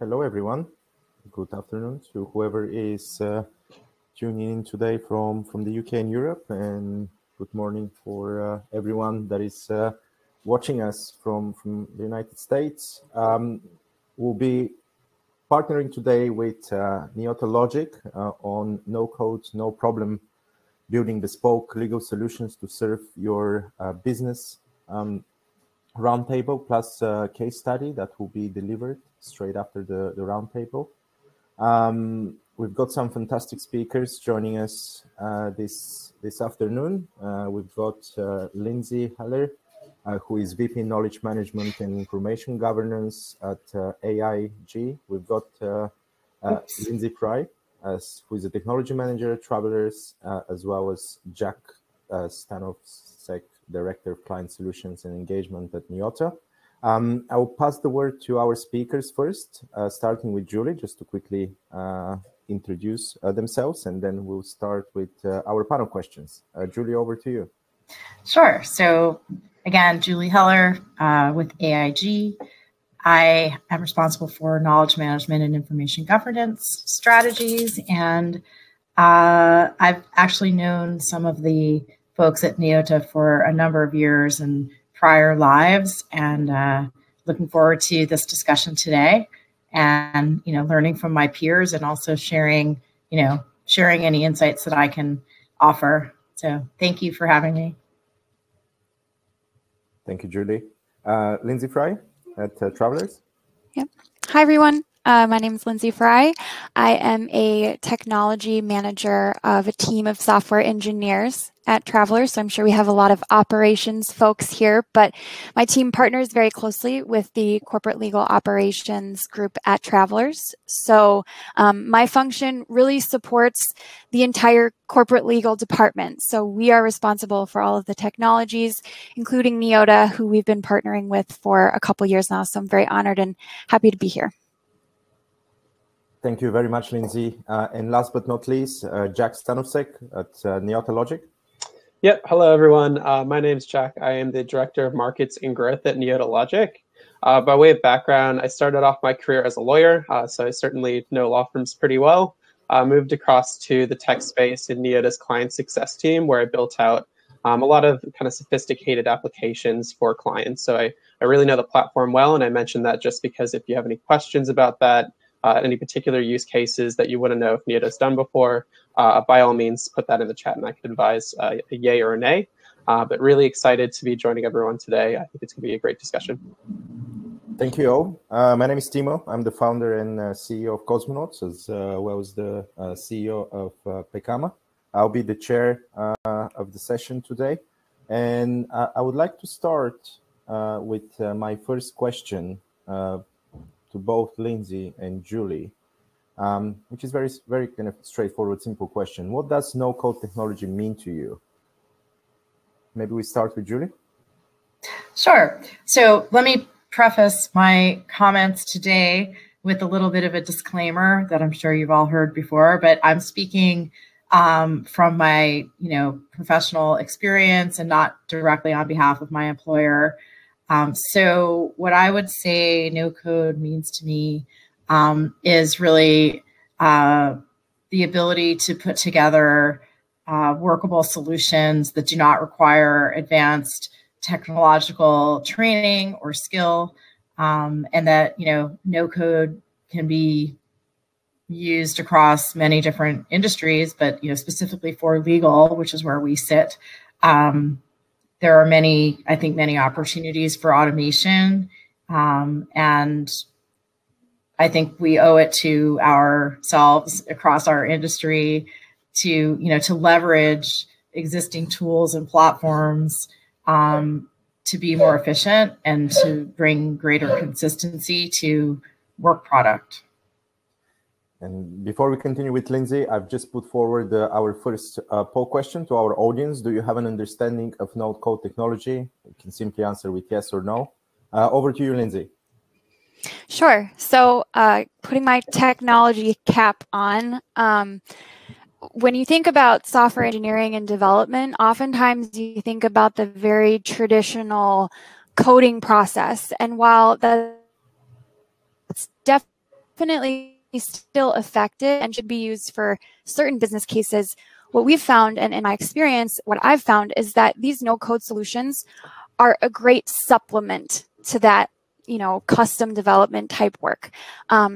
Hello, everyone. Good afternoon to whoever is tuning in today from the UK and Europe, and good morning for everyone that is watching us from the United States. We'll be partnering today with Neota Logic on no-code, no-problem, building bespoke legal solutions to serve your business roundtable, plus a case study that will be delivered straight after the roundtable. We've got some fantastic speakers joining us this afternoon. We've got Lindsay Heller, who is VP Knowledge Management and Information Governance at AIG. We've got Lindsay Fry, who is a technology manager at Travelers, as well as Jack Stanovsek, Director of Client Solutions and Engagement at Neota. I will pass the word to our speakers first, starting with Julie, just to quickly introduce themselves, and then we'll start with our panel questions. Julie, over to you. Sure. So again, Julie Heller with AIG. I am responsible for knowledge management and information governance strategies, and I've actually known some of the folks at Neota for a number of years and prior lives, and looking forward to this discussion today, and learning from my peers, and also sharing any insights that I can offer. So thank you for having me. Thank you, Julie. Lindsay Fry at Travelers. Yep. Hi, everyone. My name is Lindsay Fry. I am a technology manager of a team of software engineers at Travelers. So I'm sure we have a lot of operations folks here, but my team partners very closely with the corporate legal operations group at Travelers. So my function really supports the entire corporate legal department. So we are responsible for all of the technologies, including Neota, who we've been partnering with for a couple years now. So I'm very honored and happy to be here. Thank you very much, Lindsay. And last but not least, Jack Stanovsek at Neota Logic. Yep. Hello, everyone. My name's Jack. I am the Director of Markets and Growth at Neota Logic. By way of background, I started off my career as a lawyer, so I certainly know law firms pretty well. I moved across to the tech space in Neota's client success team, where I built out a lot of kind of sophisticated applications for clients. So I really know the platform well, and I mentioned that just because if you have any questions about that, any particular use cases that you want to know if Neota's done before, by all means, put that in the chat and I can advise a yay or a nay. But really excited to be joining everyone today. I think it's going to be a great discussion. Thank you all. My name is Timo. I'm the founder and CEO of Cosmonauts, as well as the CEO of Pekama. I'll be the chair of the session today. And I would like to start with my first question to both Lindsay and Julie, which is very kind of straightforward, simple question. What does no-code technology mean to you? Maybe we start with Julie. Sure. So let me preface my comments today with a little bit of a disclaimer that I'm sure you've all heard before, but I'm speaking from my professional experience and not directly on behalf of my employer. So what I would say no code means to me is really the ability to put together workable solutions that do not require advanced technological training or skill, and that no code can be used across many different industries, but specifically for legal, which is where we sit. There are many opportunities for automation, and I think we owe it to ourselves across our industry to, to leverage existing tools and platforms to be more efficient and to bring greater consistency to work product. And before we continue with Lindsay, I've just put forward our first poll question to our audience. Do you have an understanding of no-code technology? You can simply answer with yes or no. Over to you, Lindsay. Sure. So putting my technology cap on, when you think about software engineering and development, oftentimes you think about the very traditional coding process. And while that's definitely definitely still effective and should be used for certain business cases. What we've found, and in my experience, what I've found is that these no-code solutions are a great supplement to that, you know, custom development type work.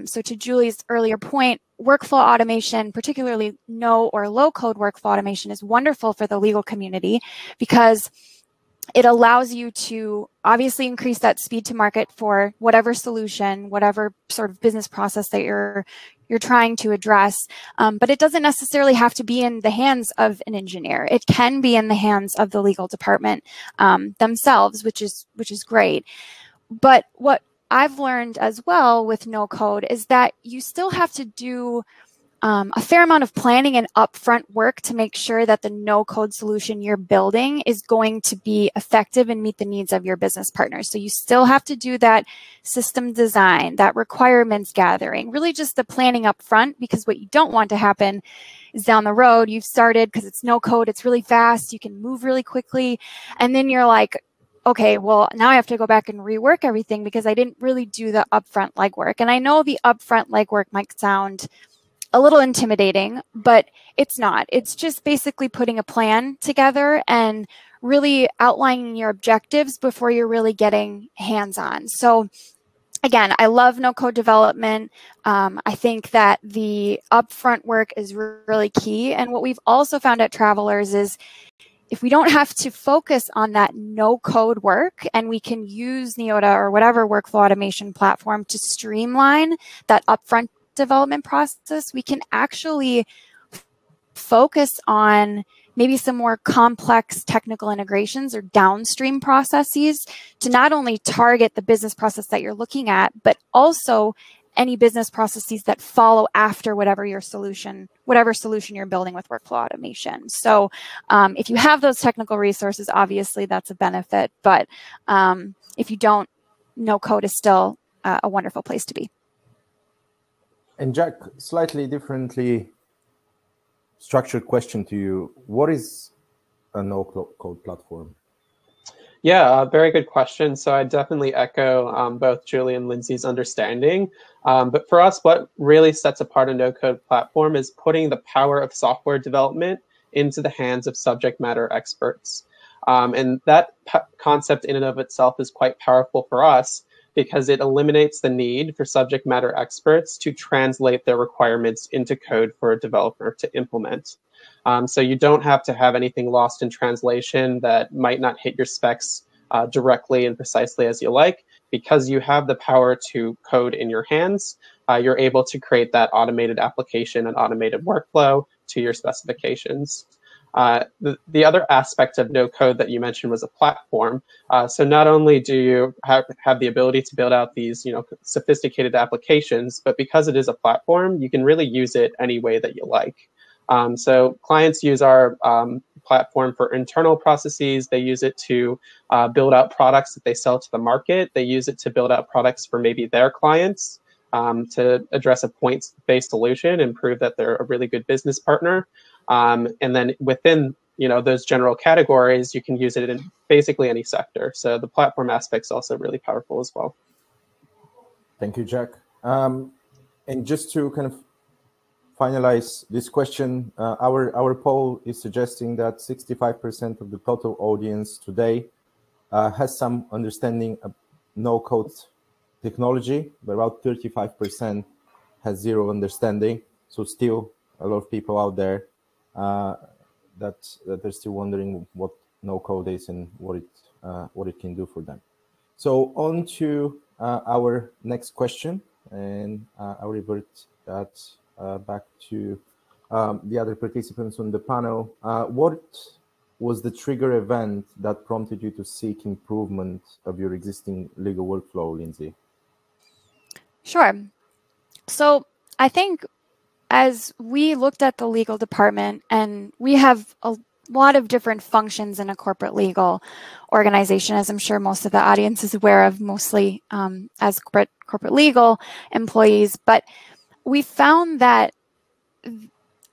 So to Julie's earlier point, workflow automation, particularly no or low-code workflow automation, is wonderful for the legal community because it allows you to obviously increase that speed to market for whatever solution, whatever sort of business process that you're trying to address. But it doesn't necessarily have to be in the hands of an engineer. It can be in the hands of the legal department themselves, which is great. But what I've learned as well with no code is that you still have to do a fair amount of planning and upfront work to make sure that the no-code solution you're building is going to be effective and meet the needs of your business partners. So you still have to do that system design, that requirements gathering, really just the planning upfront, because what you don't want to happen is down the road, you've started, because it's no-code, it's really fast, you can move really quickly, and then you're like, okay, well, now I have to go back and rework everything because I didn't really do the upfront legwork. And I know the upfront legwork might sound a little intimidating, but it's not. It's just basically putting a plan together and really outlining your objectives before you're really getting hands-on. So again, I love no-code development. I think that the upfront work is really key. And what we've also found at Travelers is if we don't have to focus on that no-code work and we can use Neota or whatever workflow automation platform to streamline that upfront development process, we can actually focus on maybe some more complex technical integrations or downstream processes to not only target the business process that you're looking at, but also any business processes that follow after whatever solution you're building with workflow automation. So if you have those technical resources, obviously that's a benefit, but if you don't, no code is still a wonderful place to be. And Jack, slightly differently structured question to you. What is a no-code platform? Yeah, very good question. So I definitely echo both Julie and Lindsay's understanding. But for us, what really sets apart a no-code platform is putting the power of software development into the hands of subject matter experts. And that concept in and of itself is quite powerful for us, because it eliminates the need for subject matter experts to translate their requirements into code for a developer to implement. So you don't have to have anything lost in translation that might not hit your specs directly and precisely as you like. Because you have the power to code in your hands, you're able to create that automated application and automated workflow to your specifications. The other aspect of no code that you mentioned was a platform. So not only do you have the ability to build out these sophisticated applications, but because it is a platform, you can really use it any way that you like. So clients use our platform for internal processes. They use it to build out products that they sell to the market. They use it to build out products for maybe their clients. To address a points-based solution and prove that they're a really good business partner. And then within those general categories, you can use it in basically any sector. So the platform aspect's also really powerful as well. Thank you, Jack. And just to kind of finalize this question, our poll is suggesting that 65% of the total audience today has some understanding of no-code technology, but about 35% has zero understanding. So still a lot of people out there that they're still wondering what no-code is and what it can do for them. So on to our next question, and I'll revert that back to the other participants on the panel. What was the trigger event that prompted you to seek improvement of your existing legal workflow, Lindsay? Sure. So I think as we looked at the legal department, and we have a lot of different functions in a corporate legal organization, as I'm sure most of the audience is aware of, mostly as corporate legal employees, but we found that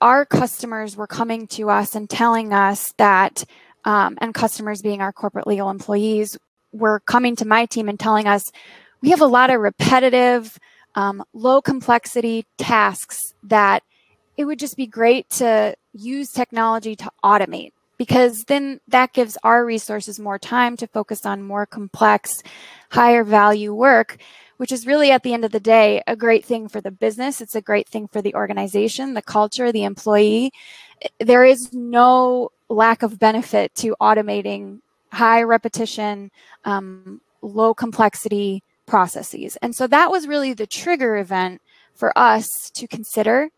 our customers were coming to us and telling us that, and customers being our corporate legal employees, were coming to my team and telling us, we have a lot of repetitive low complexity tasks that it would just be great to use technology to automate, because then that gives our resources more time to focus on more complex, higher value work, which is really, at the end of the day, a great thing for the business. It's a great thing for the organization, the culture, the employee. There is no lack of benefit to automating high repetition, low complexity processes. And so that was really the trigger event for us to consider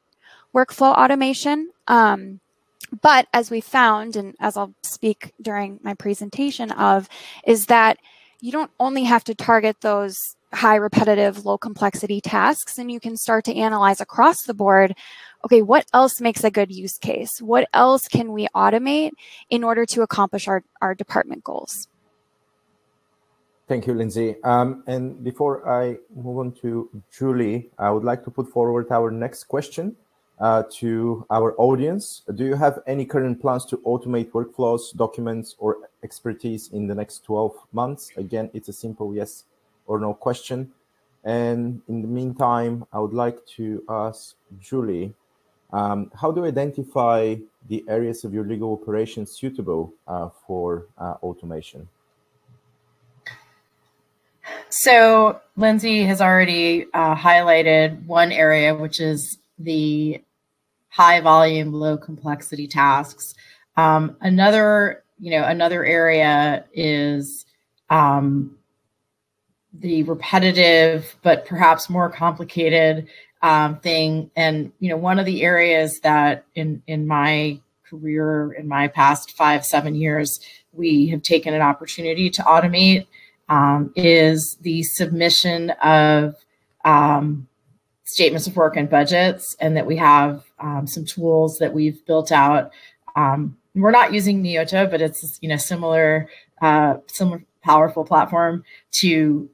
workflow automation. But as we found, and as I'll speak during my presentation of, is that you don't only have to target those high repetitive, low complexity tasks, and you can start to analyze across the board, okay, what else makes a good use case? What else can we automate in order to accomplish our department goals? Thank you, Lindsay. And before I move on to Julie, I would like to put forward our next question to our audience. Do you have any current plans to automate workflows, documents, or expertise in the next 12 months? Again, it's a simple yes or no question. And in the meantime, I would like to ask Julie, how do you identify the areas of your legal operations suitable for automation? So Lindsay has already highlighted one area, which is the high volume, low complexity tasks. Another area is the repetitive, but perhaps more complicated thing. And, you know, one of the areas that in my career, in my past 5-7 years, we have taken an opportunity to automate is the submission of statements of work and budgets, and that we have some tools that we've built out. We're not using Neota, but it's, you know, similar powerful platform to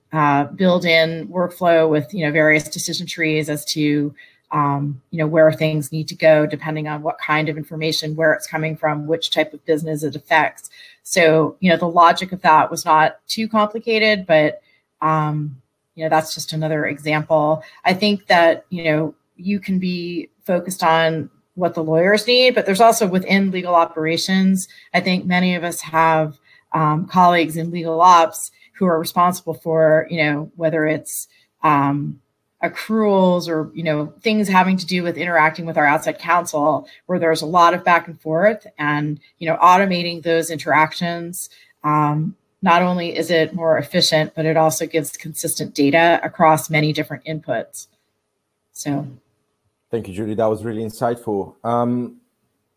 build in workflow with, you know, various decision trees as to you know, where things need to go depending on what kind of information, where it's coming from, which type of business it affects. So, you know, the logic of that was not too complicated, but, you know, that's just another example. I think that, you know, you can be focused on what the lawyers need, but there's also within legal operations. I think many of us have colleagues in legal ops who are responsible for, you know, whether it's, accruals or, you know, things having to do with interacting with our outside counsel, where there's a lot of back and forth, and, you know, automating those interactions. Not only is it more efficient, but it also gives consistent data across many different inputs. So. Thank you, Julie. That was really insightful.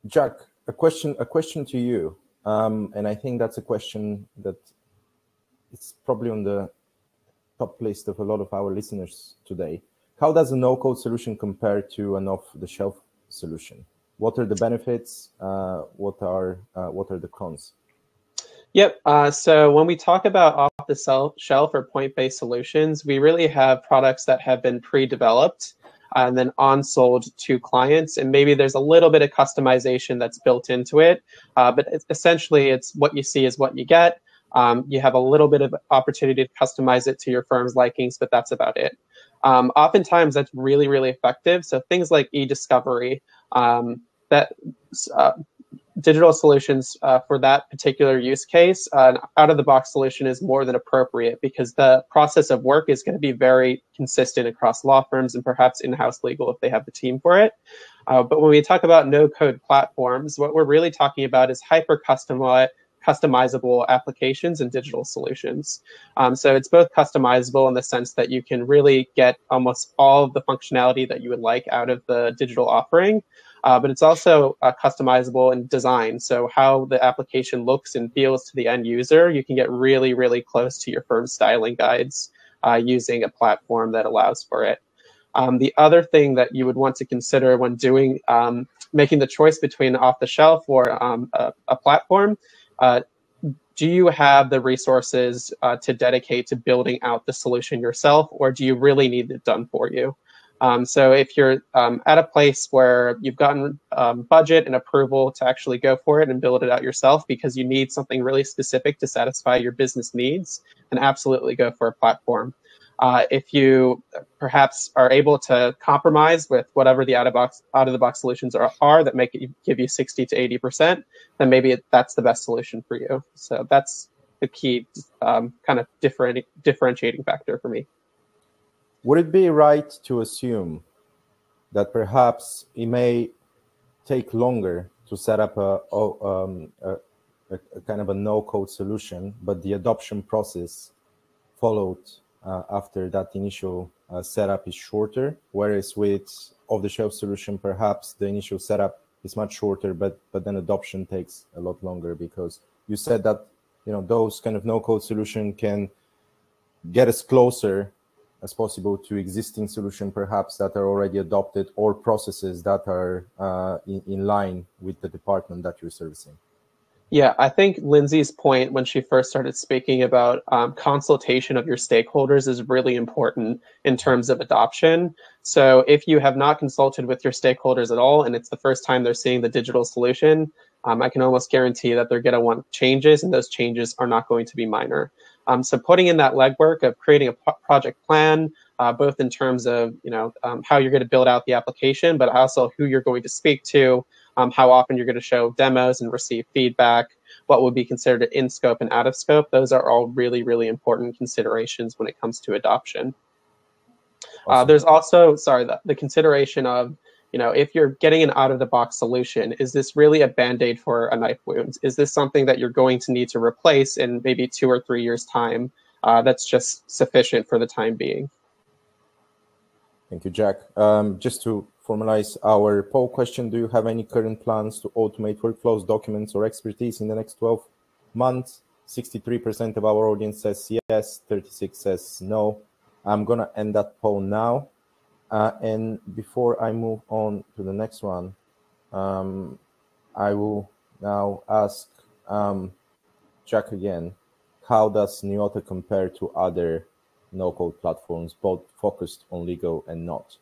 Jack, a question to you. And I think that's a question that it's probably on the top list of a lot of our listeners today. How does a no-code solution compare to an off-the-shelf solution? What are the benefits? What are the cons? Yep. So when we talk about off-the-shelf or point-based solutions, we really have products that have been pre-developed and then on-sold to clients. And maybe there's a little bit of customization that's built into it. But essentially, it's what you see is what you get. You have a little bit of opportunity to customize it to your firm's likings, but that's about it. Oftentimes, that's really, really effective. So things like e-discovery, digital solutions for that particular use case, an out-of-the-box solution is more than appropriate, because the process of work is going to be very consistent across law firms and perhaps in-house legal if they have the team for it. But when we talk about no-code platforms, what we're really talking about is hyper-customizable applications and digital solutions. So it's both customizable in the sense that you can really get almost all of the functionality that you would like out of the digital offering, but it's also customizable in design. So how the application looks and feels to the end user, you can get really, really close to your firm's styling guides using a platform that allows for it. The other thing that you would want to consider when doing, making the choice between off-the-shelf or a platform, do you have the resources to dedicate to building out the solution yourself, or do you really need it done for you? So if you're at a place where you've gotten budget and approval to actually go for it and build it out yourself because you need something really specific to satisfy your business needs, then absolutely go for a platform. If you perhaps are able to compromise with whatever the out-of-the-box solutions are that make it give you 60 to 80%, then maybe that's the best solution for you. So that's the key kind of differentiating factor for me. Would it be right to assume that perhaps it may take longer to set up a kind of a no-code solution, but the adoption process followed after that initial setup is shorter, whereas with off-the-shelf solution, perhaps the initial setup is much shorter, but then adoption takes a lot longer? Because you said that, you know, those kind of no-code solution can get us closer as possible to existing solution, perhaps that are already adopted or processes that are in line with the department that you're servicing. Yeah, I think Lindsay's point when she first started speaking about consultation of your stakeholders is really important in terms of adoption. So if you have not consulted with your stakeholders at all, and it's the first time they're seeing the digital solution, I can almost guarantee that they're going to want changes, and those changes are not going to be minor. So putting in that legwork of creating a project plan, both in terms of how you're going to build out the application, but also who you're going to speak to, how often you're going to show demos and receive feedback, what will be considered in scope and out of scope. Those are all really, really important considerations when it comes to adoption. Awesome. There's also, sorry, the consideration of, if you're getting an out-of-the-box solution, is this really a Band-Aid for a knife wound? Is this something that you're going to need to replace in maybe 2 or 3 years' time that's just sufficient for the time being? Thank you, Jack. Just to formalize our poll question, do you have any current plans to automate workflows, documents, or expertise in the next 12 months? 63% of our audience says yes, 36% says no. I'm going to end that poll now. And before I move on to the next one, I will now ask Jack again, how does Neota compare to other no-code platforms, both focused on legal and not?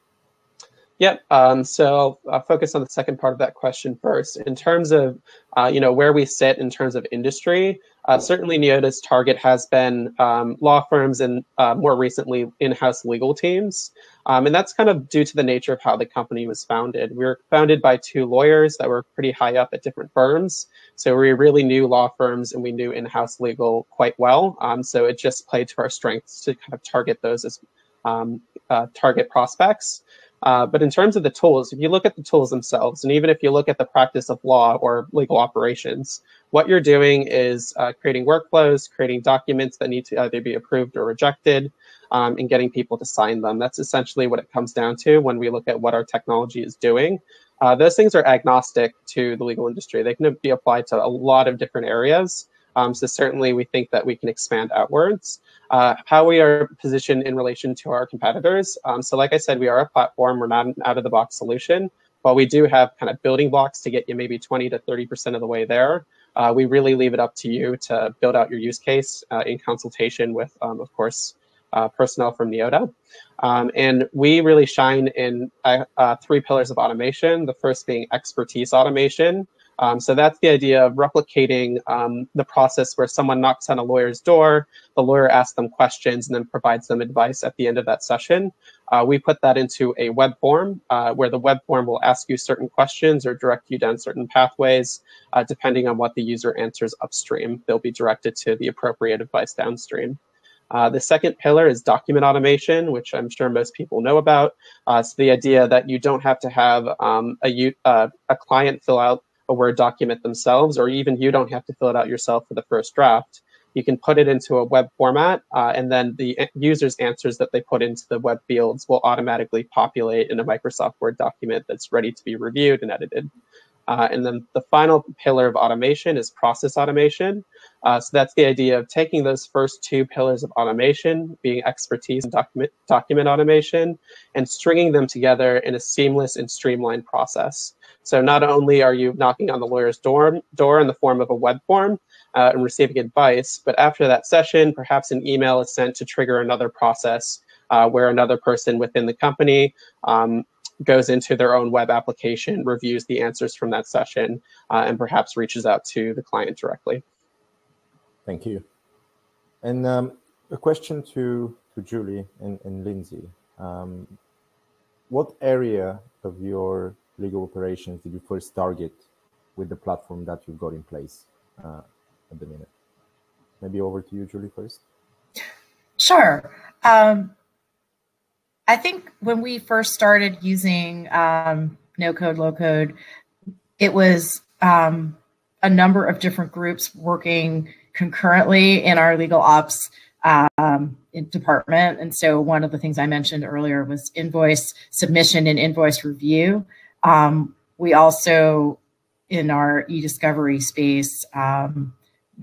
Yep. So I'll focus on the second part of that question first. In terms of, where we sit in terms of industry, certainly Neota's target has been law firms and more recently in-house legal teams. And that's kind of due to the nature of how the company was founded. We were founded by two lawyers that were pretty high up at different firms. So we really knew law firms and we knew in-house legal quite well. So it just played to our strengths to kind of target those as target prospects. But in terms of the tools, if you look at the tools themselves, and even if you look at the practice of law or legal operations, what you're doing is creating workflows, creating documents that need to either be approved or rejected, and getting people to sign them. That's essentially what it comes down to when we look at what our technology is doing. Those things are agnostic to the legal industry. They can be applied to a lot of different areas. So certainly we think that we can expand outwards. How we are positioned in relation to our competitors. So like I said, we are a platform. We're not an out-of-the-box solution. While we do have kind of building blocks to get you maybe 20 to 30% of the way there, we really leave it up to you to build out your use case in consultation with, of course, personnel from Neota. And we really shine in 3 pillars of automation, the first being expertise automation. So that's the idea of replicating the process where someone knocks on a lawyer's door, the lawyer asks them questions, and then provides them advice at the end of that session. We put that into a web form where the web form will ask you certain questions or direct you down certain pathways. Depending on what the user answers upstream, they'll be directed to the appropriate advice downstream. The second pillar is document automation, which I'm sure most people know about. So the idea that you don't have to have a client fill out a Word document themselves, or even you don't have to fill it out yourself for the first draft. You can put it into a web format, and then the user's answers that they put into the web fields will automatically populate in a Microsoft Word document that's ready to be reviewed and edited. And then the final pillar of automation is process automation. So that's the idea of taking those first 2 pillars of automation, being expertise and document automation, and stringing them together in a seamless and streamlined process. So not only are you knocking on the lawyer's door in the form of a web form and receiving advice, but after that session, perhaps an email is sent to trigger another process where another person within the company goes into their own web application, reviews the answers from that session, and perhaps reaches out to the client directly. Thank you. And a question to to Julie and Lindsay. What area of your legal operations did you first target with the platform that you've got in place at the minute? Maybe over to you, Julie, first. Sure. I think when we first started using no code, low code, it was a number of different groups working concurrently in our legal ops department. And so one of the things I mentioned earlier was invoice submission and invoice review. We also, in our e-discovery space, in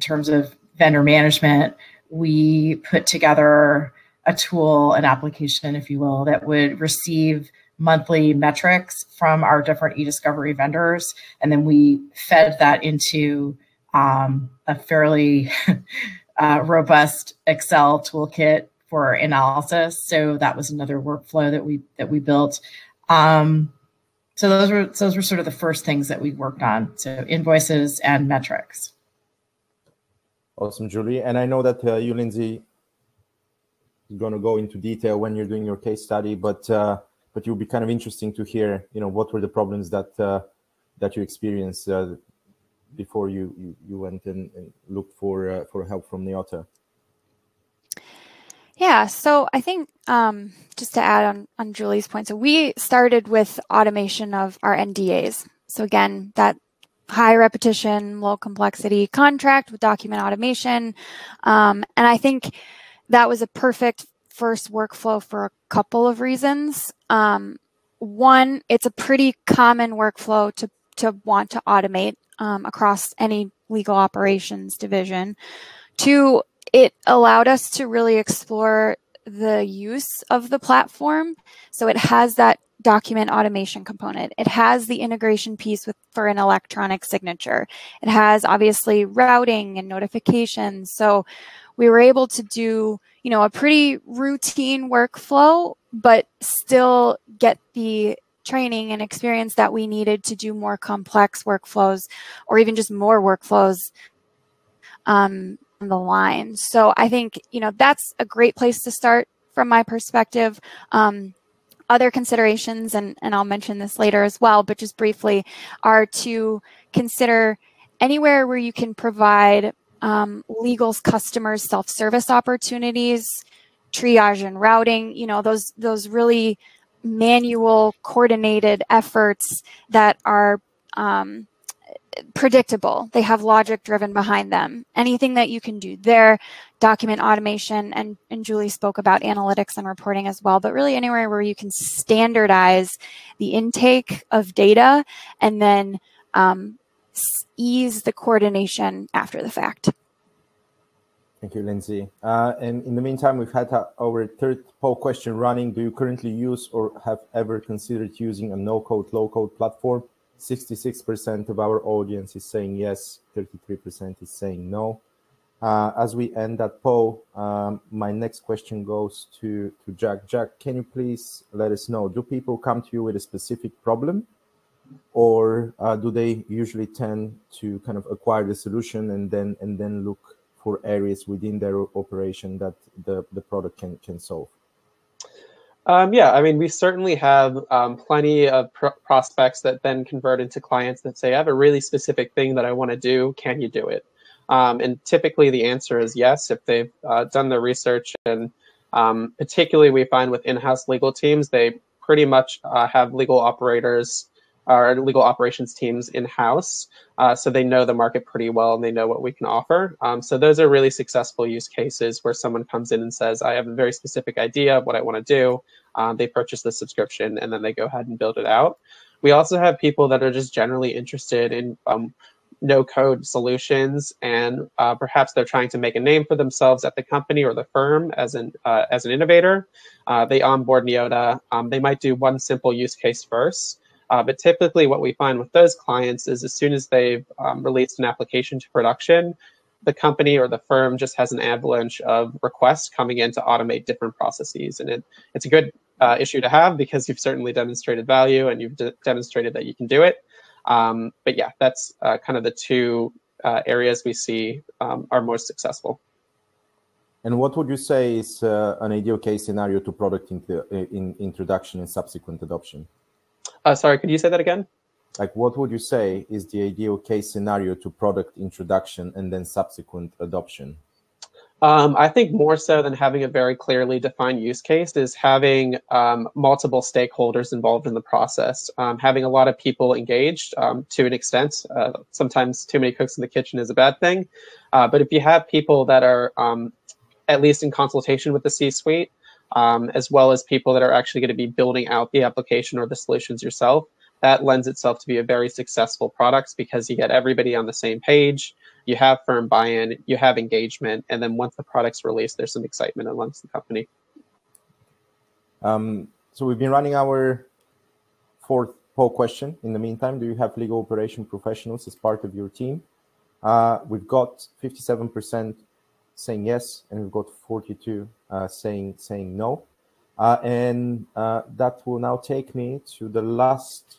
terms of vendor management, we put together a tool, an application, if you will, that would receive monthly metrics from our different e-discovery vendors. And then we fed that into a fairly robust Excel toolkit for analysis. So that was another workflow that we built. So those were sort of the first things that we worked on. So invoices and metrics. Awesome, Julie. And I know that you, Lindsay, you're going to go into detail when you're doing your case study, but it would be kind of interesting to hear, you know, what were the problems that that you experienced before you went and looked for help from Neota. Yeah, so I think just to add on Julie's point, so we started with automation of our NDAs. So again, that high repetition, low complexity contract with document automation. And I think that was a perfect first workflow for a couple of reasons. One, it's a pretty common workflow to want to automate across any legal operations division. Two, it allowed us to really explore the use of the platform. So it has that document automation component. It has the integration piece for an electronic signature. It has obviously routing and notifications. So we were able to do, you know, a pretty routine workflow, but still get the training and experience that we needed to do more complex workflows, or even just more workflows on the line. So I think, you know, that's a great place to start from my perspective. Other considerations, and I'll mention this later as well, but just briefly, are to consider anywhere where you can provide legal's customers self-service opportunities, triage and routing, you know, those really manual coordinated efforts that are predictable. They have logic driven behind them. Anything that you can do there, document automation, and Julie spoke about analytics and reporting as well, but really anywhere where you can standardize the intake of data and then ease the coordination after the fact. Thank you, Lindsay. And in the meantime, we've had our third poll question running. Do you currently use or have ever considered using a no-code, low-code platform? 66% of our audience is saying yes, 33% is saying no. As we end that poll, my next question goes to Jack. Jack, can you please let us know, do people come to you with a specific problem, or do they usually tend to kind of acquire the solution and then look for areas within their operation that the product can solve? Yeah, I mean, we certainly have plenty of prospects that then convert into clients that say, I have a really specific thing that I want to do. Can you do it? And typically the answer is yes, if they've done their research. And particularly we find with in-house legal teams, they pretty much have legal operators or legal operations teams in-house. So they know the market pretty well and they know what we can offer. So those are really successful use cases where someone comes in and says, I have a very specific idea of what I want to do. They purchase the subscription and then they go ahead and build it out. We also have people that are just generally interested in no code solutions, and perhaps they're trying to make a name for themselves at the company or the firm as an innovator. They onboard Neota. They might do one simple use case first. But typically what we find with those clients is as soon as they've released an application to production, the company or the firm just has an avalanche of requests coming in to automate different processes. And it's a good issue to have, because you've certainly demonstrated value and you've demonstrated that you can do it. But yeah, that's kind of the two areas we see are most successful. And what would you say is an ideal case scenario to product introduction and subsequent adoption? Sorry, could you say that again? Like, what would you say is the ideal case scenario to product introduction and then subsequent adoption? I think more so than having a very clearly defined use case is having multiple stakeholders involved in the process, having a lot of people engaged to an extent. Sometimes too many cooks in the kitchen is a bad thing. But if you have people that are at least in consultation with the C-suite, as well as people that are actually going to be building out the application or the solutions yourself, that lends itself to be a very successful product because you get everybody on the same page, you have firm buy-in, you have engagement, and then once the product's released, there's some excitement amongst the company. So we've been running our fourth poll question. In the meantime, do you have legal operation professionals as part of your team? We've got 57% saying yes, and we've got 42 saying no. And that will now take me to the last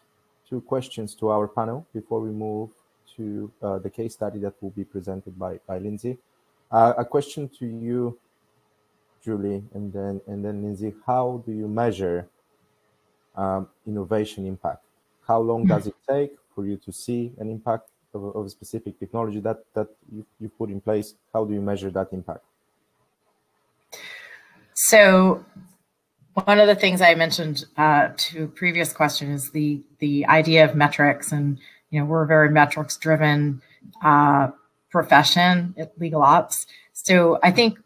two questions to our panel before we move to the case study that will be presented by Lindsay. A question to you, Julie, and then Lindsay. How do you measure innovation impact? How long does it take for you to see an impact of a specific technology that you put in place? How do you measure that impact? So one of the things I mentioned to a previous question is the idea of metrics, and we're a very metrics driven profession at Legal Ops. So I think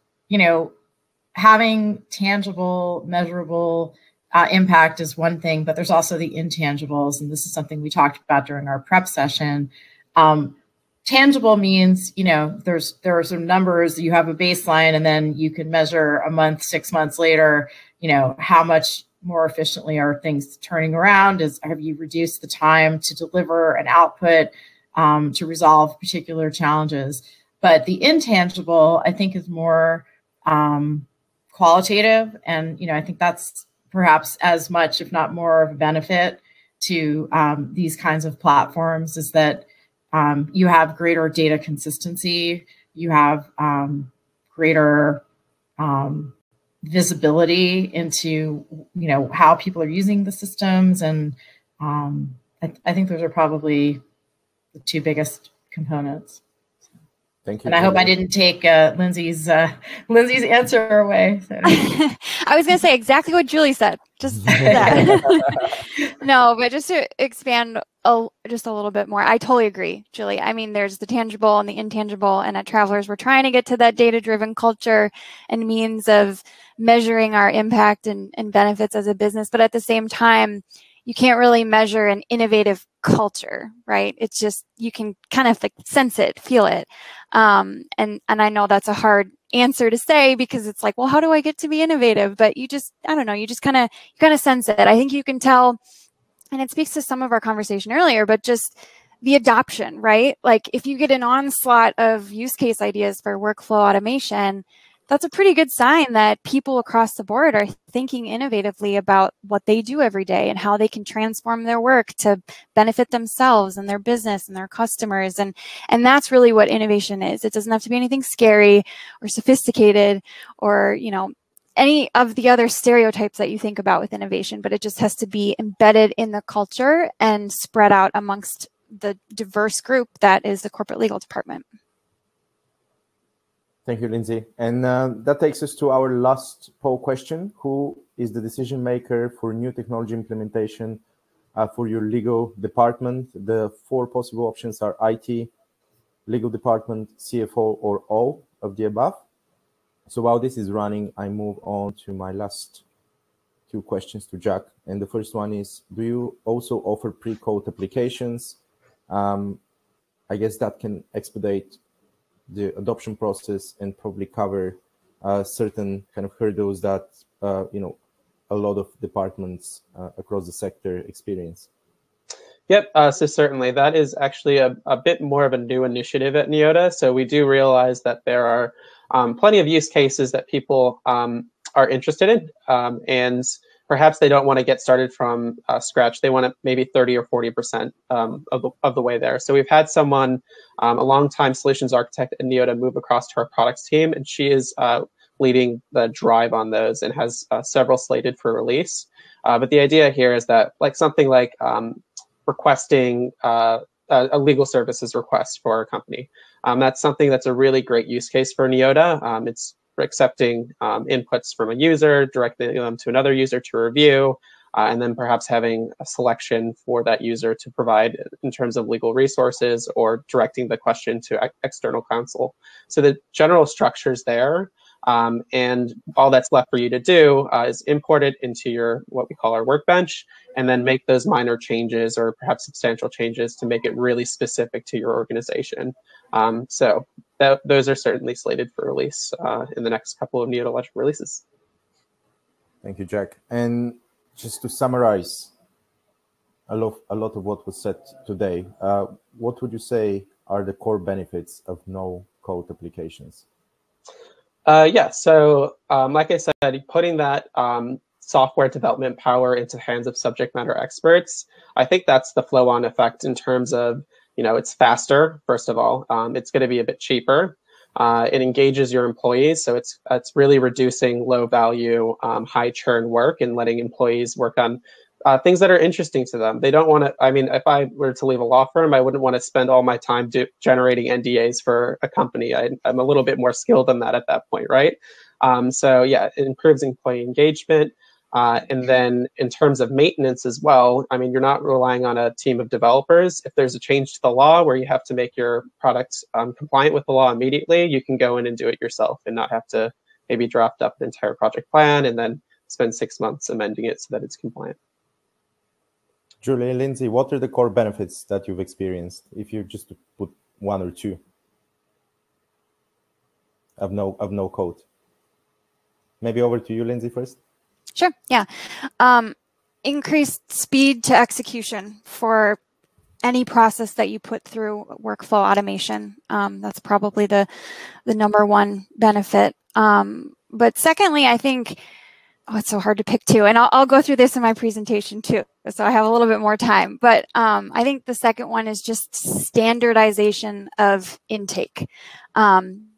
having tangible, measurable impact is one thing, but there's also the intangibles, and this is something we talked about during our prep session. Tangible means, there are some numbers. You have a baseline, and then you can measure a month, 6 months later, how much more efficiently are things turning around? Have you reduced the time to deliver an output to resolve particular challenges? But the intangible, I think, is more qualitative, and I think that's perhaps as much, if not more, of a benefit to these kinds of platforms is that you have greater data consistency, you have greater visibility into how people are using the systems, and I think those are probably the two biggest components. Thank you. And I hope I didn't take Lindsay's answer away. So. I was going to say exactly what Julie said. Just that. No, but just to expand just a little bit more, I totally agree, Julie. I mean, there's the tangible and the intangible, and at Travelers, we're trying to get to that data-driven culture and means of measuring our impact and benefits as a business. But at the same time, you can't really measure an innovative culture, right? It's just, you can kind of like sense it, feel it. And I know that's a hard answer to say because it's like, well, how do I get to be innovative? But you just, I don't know, you just kind of sense it. I think you can tell, and it speaks to some of our conversation earlier, but just the adoption, right? Like if you get an onslaught of use case ideas for workflow automation, that's a pretty good sign that people across the board are thinking innovatively about what they do every day and how they can transform their work to benefit themselves and their business and their customers. And that's really what innovation is. It doesn't have to be anything scary or sophisticated or, any of the other stereotypes that you think about with innovation, but it just has to be embedded in the culture and spread out amongst the diverse group that is the corporate legal department. Thank you, Lindsay. And that takes us to our last poll question. Who is the decision maker for new technology implementation for your legal department? The four possible options are IT, legal department, CFO, or all of the above. So while this is running, I move on to my last two questions to Jack. And the first one is, do you also offer pre-code applications? I guess that can expedite the adoption process and probably cover certain kind of hurdles that a lot of departments across the sector experience. Yep, so certainly that is actually a bit more of a new initiative at Neota. So we do realize that there are plenty of use cases that people are interested in, and perhaps they don't want to get started from scratch. They want to maybe 30 or 40% of the way there. So we've had someone, a longtime solutions architect at Neota, move across to our products team, and she is completing the drive on those and has several slated for release. But the idea here is that like something like requesting a legal services request for a company. That's something that's a really great use case for Neota. It's accepting inputs from a user, directing them to another user to review, and then perhaps having a selection for that user to provide in terms of legal resources or directing the question to external counsel. So the general structure's there, and all that's left for you to do is import it into your, what we call our workbench, and then make those minor changes or perhaps substantial changes to make it really specific to your organization. So those are certainly slated for release in the next couple of Neota Logic releases. Thank you, Jack. And just to summarize a lot of what was said today, what would you say are the core benefits of no-code applications? Yeah, so like I said, putting that software development power into the hands of subject matter experts, I think that's the flow-on effect in terms of, you know, it's faster, first of all. It's going to be a bit cheaper. It engages your employees, so it's really reducing low-value, high-churn work and letting employees work on things that are interesting to them. They don't want to, I mean, if I were to leave a law firm, I wouldn't want to spend all my time generating NDAs for a company. I'm a little bit more skilled than that at that point, right? So yeah, it improves employee engagement. And then in terms of maintenance as well, I mean, you're not relying on a team of developers. If there's a change to the law where you have to make your product compliant with the law immediately, you can go in and do it yourself and not have to maybe draft up an entire project plan and then spend 6 months amending it so that it's compliant. Julie and Lindsay, what are the core benefits that you've experienced, if you just put one or two, of no code? Maybe over to you, Lindsay, first. Sure, yeah. Increased speed to execution for any process that you put through workflow automation. That's probably the number one benefit. But secondly, I think, oh, it's so hard to pick two. And I'll go through this in my presentation too, so I have a little bit more time. But I think the second one is just standardization of intake.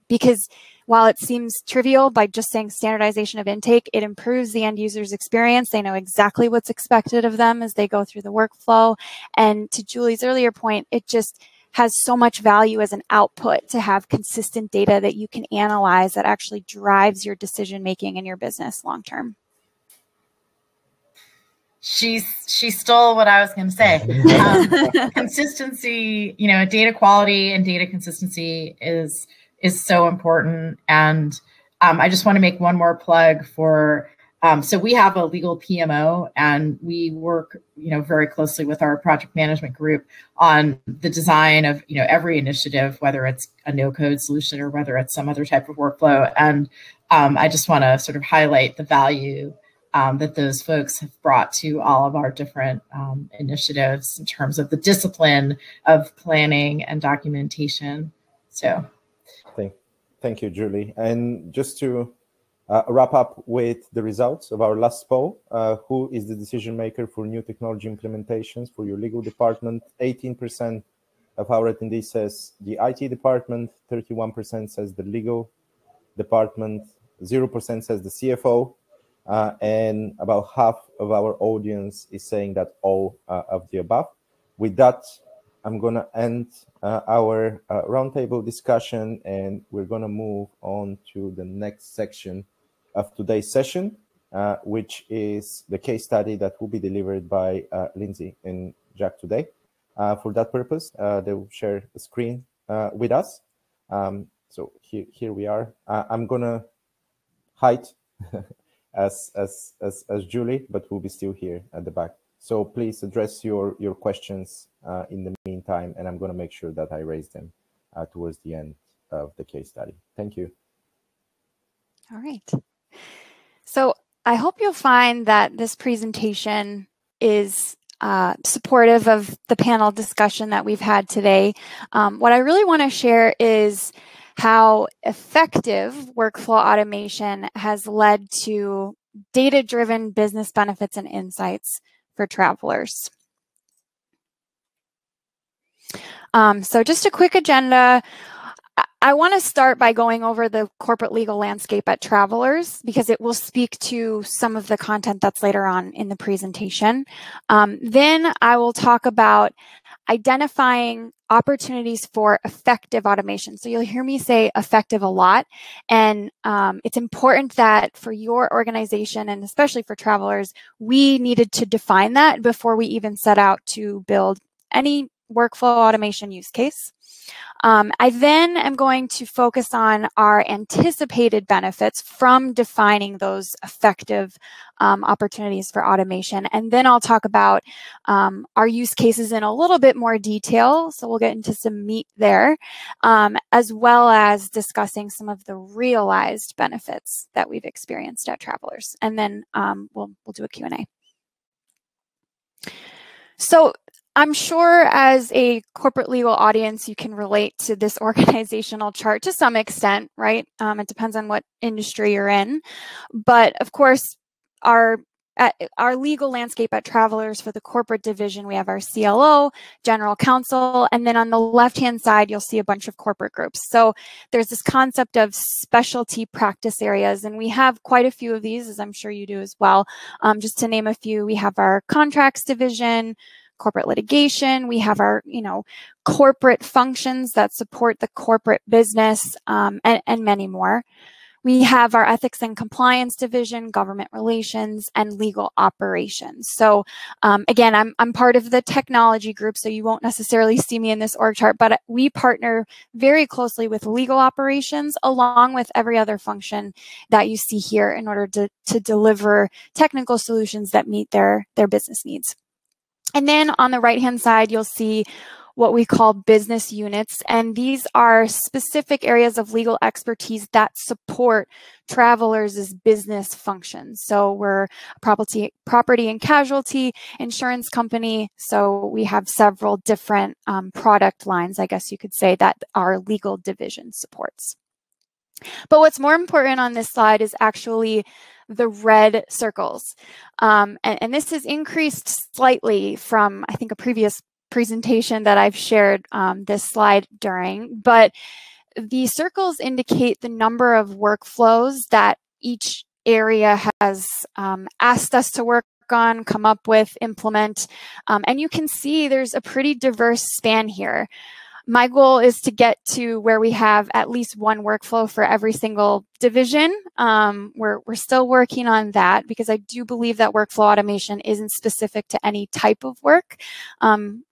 Because while it seems trivial, by just saying standardization of intake, it improves the end user's experience. They know exactly what's expected of them as they go through the workflow. And to Julie's earlier point, it just has so much value as an output to have consistent data that you can analyze that actually drives your decision-making in your business long-term. She stole what I was going to say. Consistency, you know, data quality and data consistency is so important. And I just want to make one more plug for, so we have a legal PMO and we work, you know, very closely with our project management group on the design of, you know, every initiative, whether it's a no code solution or whether it's some other type of workflow. And I just want to sort of highlight the value that those folks have brought to all of our different initiatives in terms of the discipline of planning and documentation. So. Thank you, Julie. And just to wrap up with the results of our last poll, who is the decision maker for new technology implementations for your legal department? 18% of our attendees says the IT department, 31% says the legal department, 0% says the CFO, and about half of our audience is saying that all of the above. With that, I'm going to end our roundtable discussion, and we're going to move on to the next section of today's session, which is the case study that will be delivered by Lindsay and Jack today. For that purpose, they will share a screen with us. So here we are. I'm going to hide as Julie, but we'll be still here at the back. So please address your questions in the meantime, and I'm going to make sure that I raise them towards the end of the case study. Thank you. All right. So I hope you'll find that this presentation is supportive of the panel discussion that we've had today. What I really want to share is how effective workflow automation has led to data-driven business benefits and insights for travelers. So just a quick agenda. I want to start by going over the corporate legal landscape at Travelers, because it will speak to some of the content that's later on in the presentation. Then I will talk about identifying opportunities for effective automation. So you'll hear me say effective a lot. And it's important that for your organization, and especially for Travelers, we needed to define that before we even set out to build any workflow automation use case. I then am going to focus on our anticipated benefits from defining those effective opportunities for automation. And then I'll talk about our use cases in a little bit more detail. So we'll get into some meat there, as well as discussing some of the realized benefits that we've experienced at Travelers. And then we'll do a Q&A. So I'm sure as a corporate legal audience, you can relate to this organizational chart to some extent, right? It depends on what industry you're in. But of course, our legal landscape at Travelers for the corporate division, we have our CLO, general counsel, and then on the left-hand side, you'll see a bunch of corporate groups. So there's this concept of specialty practice areas, and we have quite a few of these, as I'm sure you do as well. Just to name a few, we have our contracts division, corporate litigation, we have our, corporate functions that support the corporate business, and many more. We have our ethics and compliance division, government relations, and legal operations. So again, I'm part of the technology group, so you won't necessarily see me in this org chart, but we partner very closely with legal operations along with every other function that you see here in order to deliver technical solutions that meet their business needs. And then on the right-hand side, you'll see what we call business units. And these are specific areas of legal expertise that support Travelers' business functions. So we're a property and casualty insurance company. So we have several different product lines, I guess you could say, that our legal division supports. But what's more important on this slide is actually the red circles. And this has increased slightly from, I think, a previous presentation that I've shared this slide during. But the circles indicate the number of workflows that each area has asked us to work on, come up with, implement. And you can see there's a pretty diverse span here. My goal is to get to where we have at least one workflow for every single division. We're still working on that because I do believe that workflow automation isn't specific to any type of work.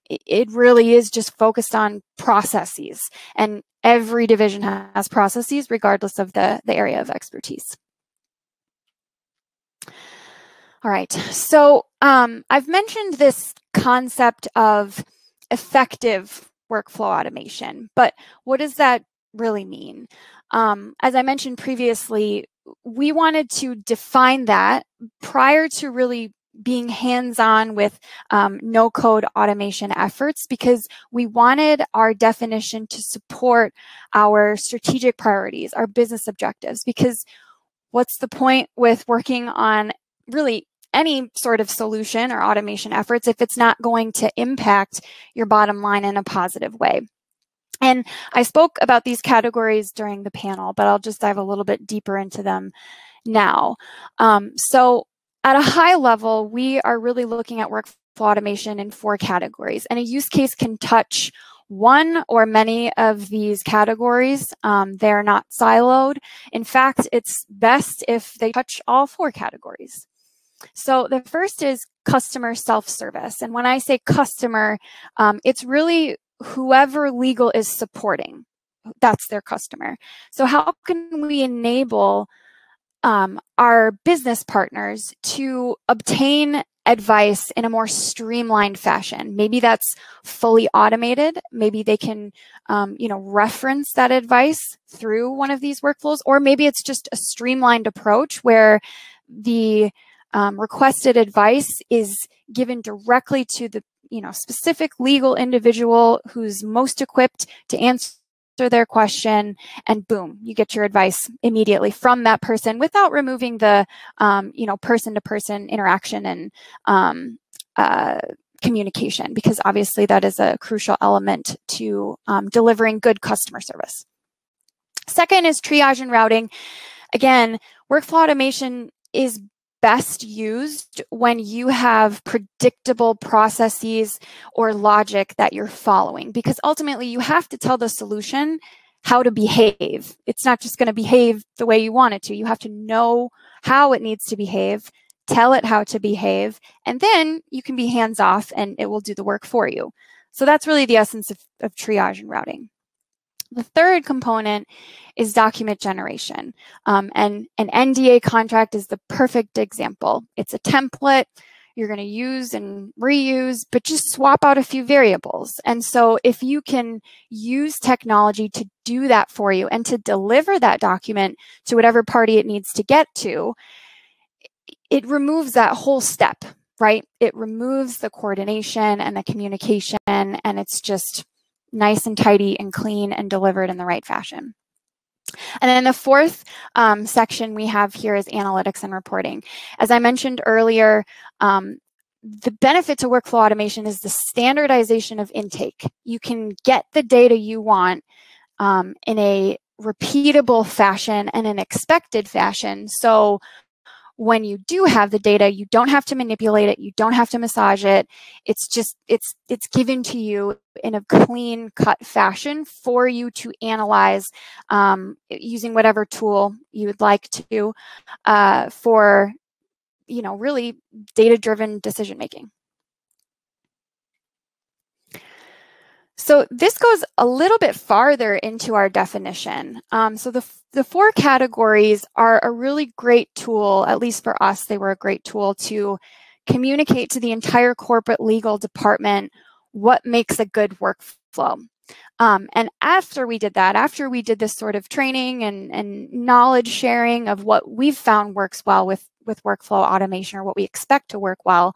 It really is just focused on processes, and every division has processes regardless of the area of expertise. All right, so I've mentioned this concept of effective workflow automation, but what does that really mean? As I mentioned previously, we wanted to define that prior to really being hands-on with no-code automation efforts, because we wanted our definition to support our strategic priorities, our business objectives, because what's the point with working on really any sort of solution or automation efforts if it's not going to impact your bottom line in a positive way? And I spoke about these categories during the panel, but I'll just dive a little bit deeper into them now. So at a high level, we are really looking at workflow automation in four categories, and a use case can touch one or many of these categories. They're not siloed. In fact, it's best if they touch all four categories. So the first is customer self-service. And when I say customer, it's really whoever legal is supporting. That's their customer. So how can we enable our business partners to obtain advice in a more streamlined fashion? Maybe that's fully automated. Maybe they can, reference that advice through one of these workflows, or maybe it's just a streamlined approach where the requested advice is given directly to the specific legal individual who's most equipped to answer their question, and boom, you get your advice immediately from that person without removing the person-to-person interaction and communication, because obviously that is a crucial element to delivering good customer service. Second is triage and routing. Again, workflow automation is best used when you have predictable processes or logic that you're following, because ultimately you have to tell the solution how to behave. It's not just going to behave the way you want it to. You have to know how it needs to behave, tell it how to behave, and then you can be hands-off and it will do the work for you. So that's really the essence of triage and routing. The third component is document generation. And an NDA contract is the perfect example. It's a template you're going to use and reuse, but just swap out a few variables. And so if you can use technology to do that for you and to deliver that document to whatever party it needs to get to, it removes that whole step, right? It removes the coordination and the communication, and it's just nice and tidy and clean and delivered in the right fashion. And then the fourth section we have here is analytics and reporting. As I mentioned earlier, the benefit to workflow automation is the standardization of intake. You can get the data you want in a repeatable fashion and an expected fashion. So when you do have the data, you don't have to manipulate it. You don't have to massage it. It's just, it's given to you in a clean cut fashion for you to analyze using whatever tool you would like to for, you know, really data-driven decision-making. So this goes a little bit farther into our definition. So the four categories are a really great tool, at least for us, they were a great tool to communicate to the entire corporate legal department what makes a good workflow. And after we did that, after we did this sort of training and knowledge sharing of what we've found works well with workflow automation or what we expect to work well,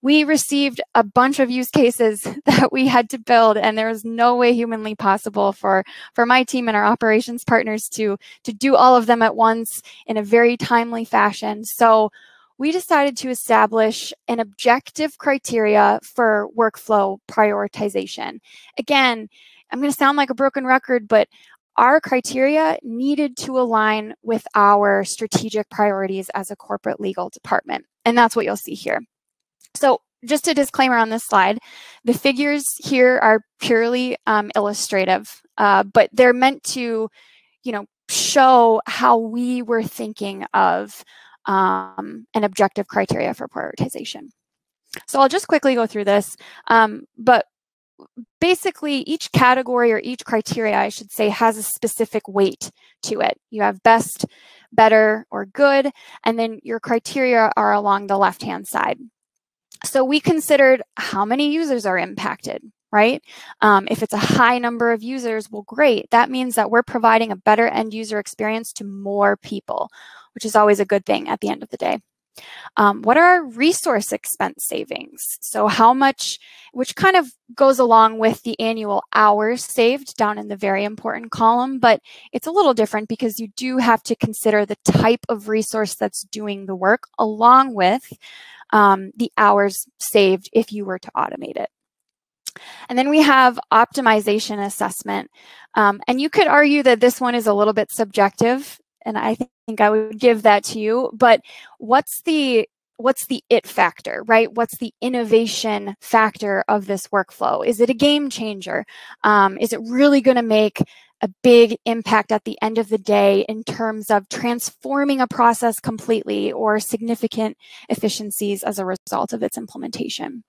we received a bunch of use cases that we had to build, and there was no way humanly possible for my team and our operations partners to do all of them at once in a very timely fashion. So we decided to establish an objective criteria for workflow prioritization. Again, I'm going to sound like a broken record, but our criteria needed to align with our strategic priorities as a corporate legal department, and that's what you'll see here. So just a disclaimer on this slide, the figures here are purely illustrative, but they're meant to, you know, show how we were thinking of an objective criteria for prioritization. So I'll just quickly go through this, but basically each category or each criteria, I should say, has a specific weight to it. You have best, better, or good, and then your criteria are along the left-hand side. So we considered how many users are impacted, right? If it's a high number of users, well, great. That means that we're providing a better end user experience to more people, which is always a good thing at the end of the day. What are our resource expense savings? So how much, which kind of goes along with the annual hours saved down in the very important column, but it's a little different because you do have to consider the type of resource that's doing the work along with the hours saved if you were to automate it. And then we have optimization assessment. And you could argue that this one is a little bit subjective, and I think I would give that to you, but what's the it factor, right? What's the innovation factor of this workflow? Is it a game changer? Is it really going to make a big impact at the end of the day in terms of transforming a process completely or significant efficiencies as a result of its implementation?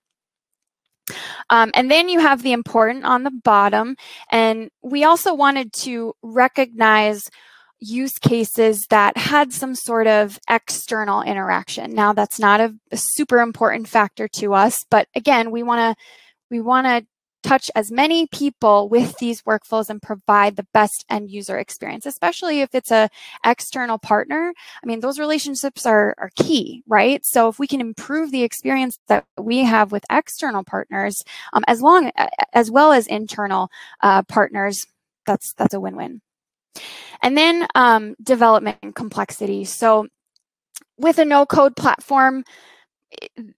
And then you have the important on the bottom. And we also wanted to recognize use cases that had some sort of external interaction. Now, that's not a super important factor to us, but again, we want to touch as many people with these workflows and provide the best end user experience, especially if it's an external partner. I mean, those relationships are key, right? So if we can improve the experience that we have with external partners, as well as internal partners, that's a win-win. And then development and complexity. So with a no-code platform,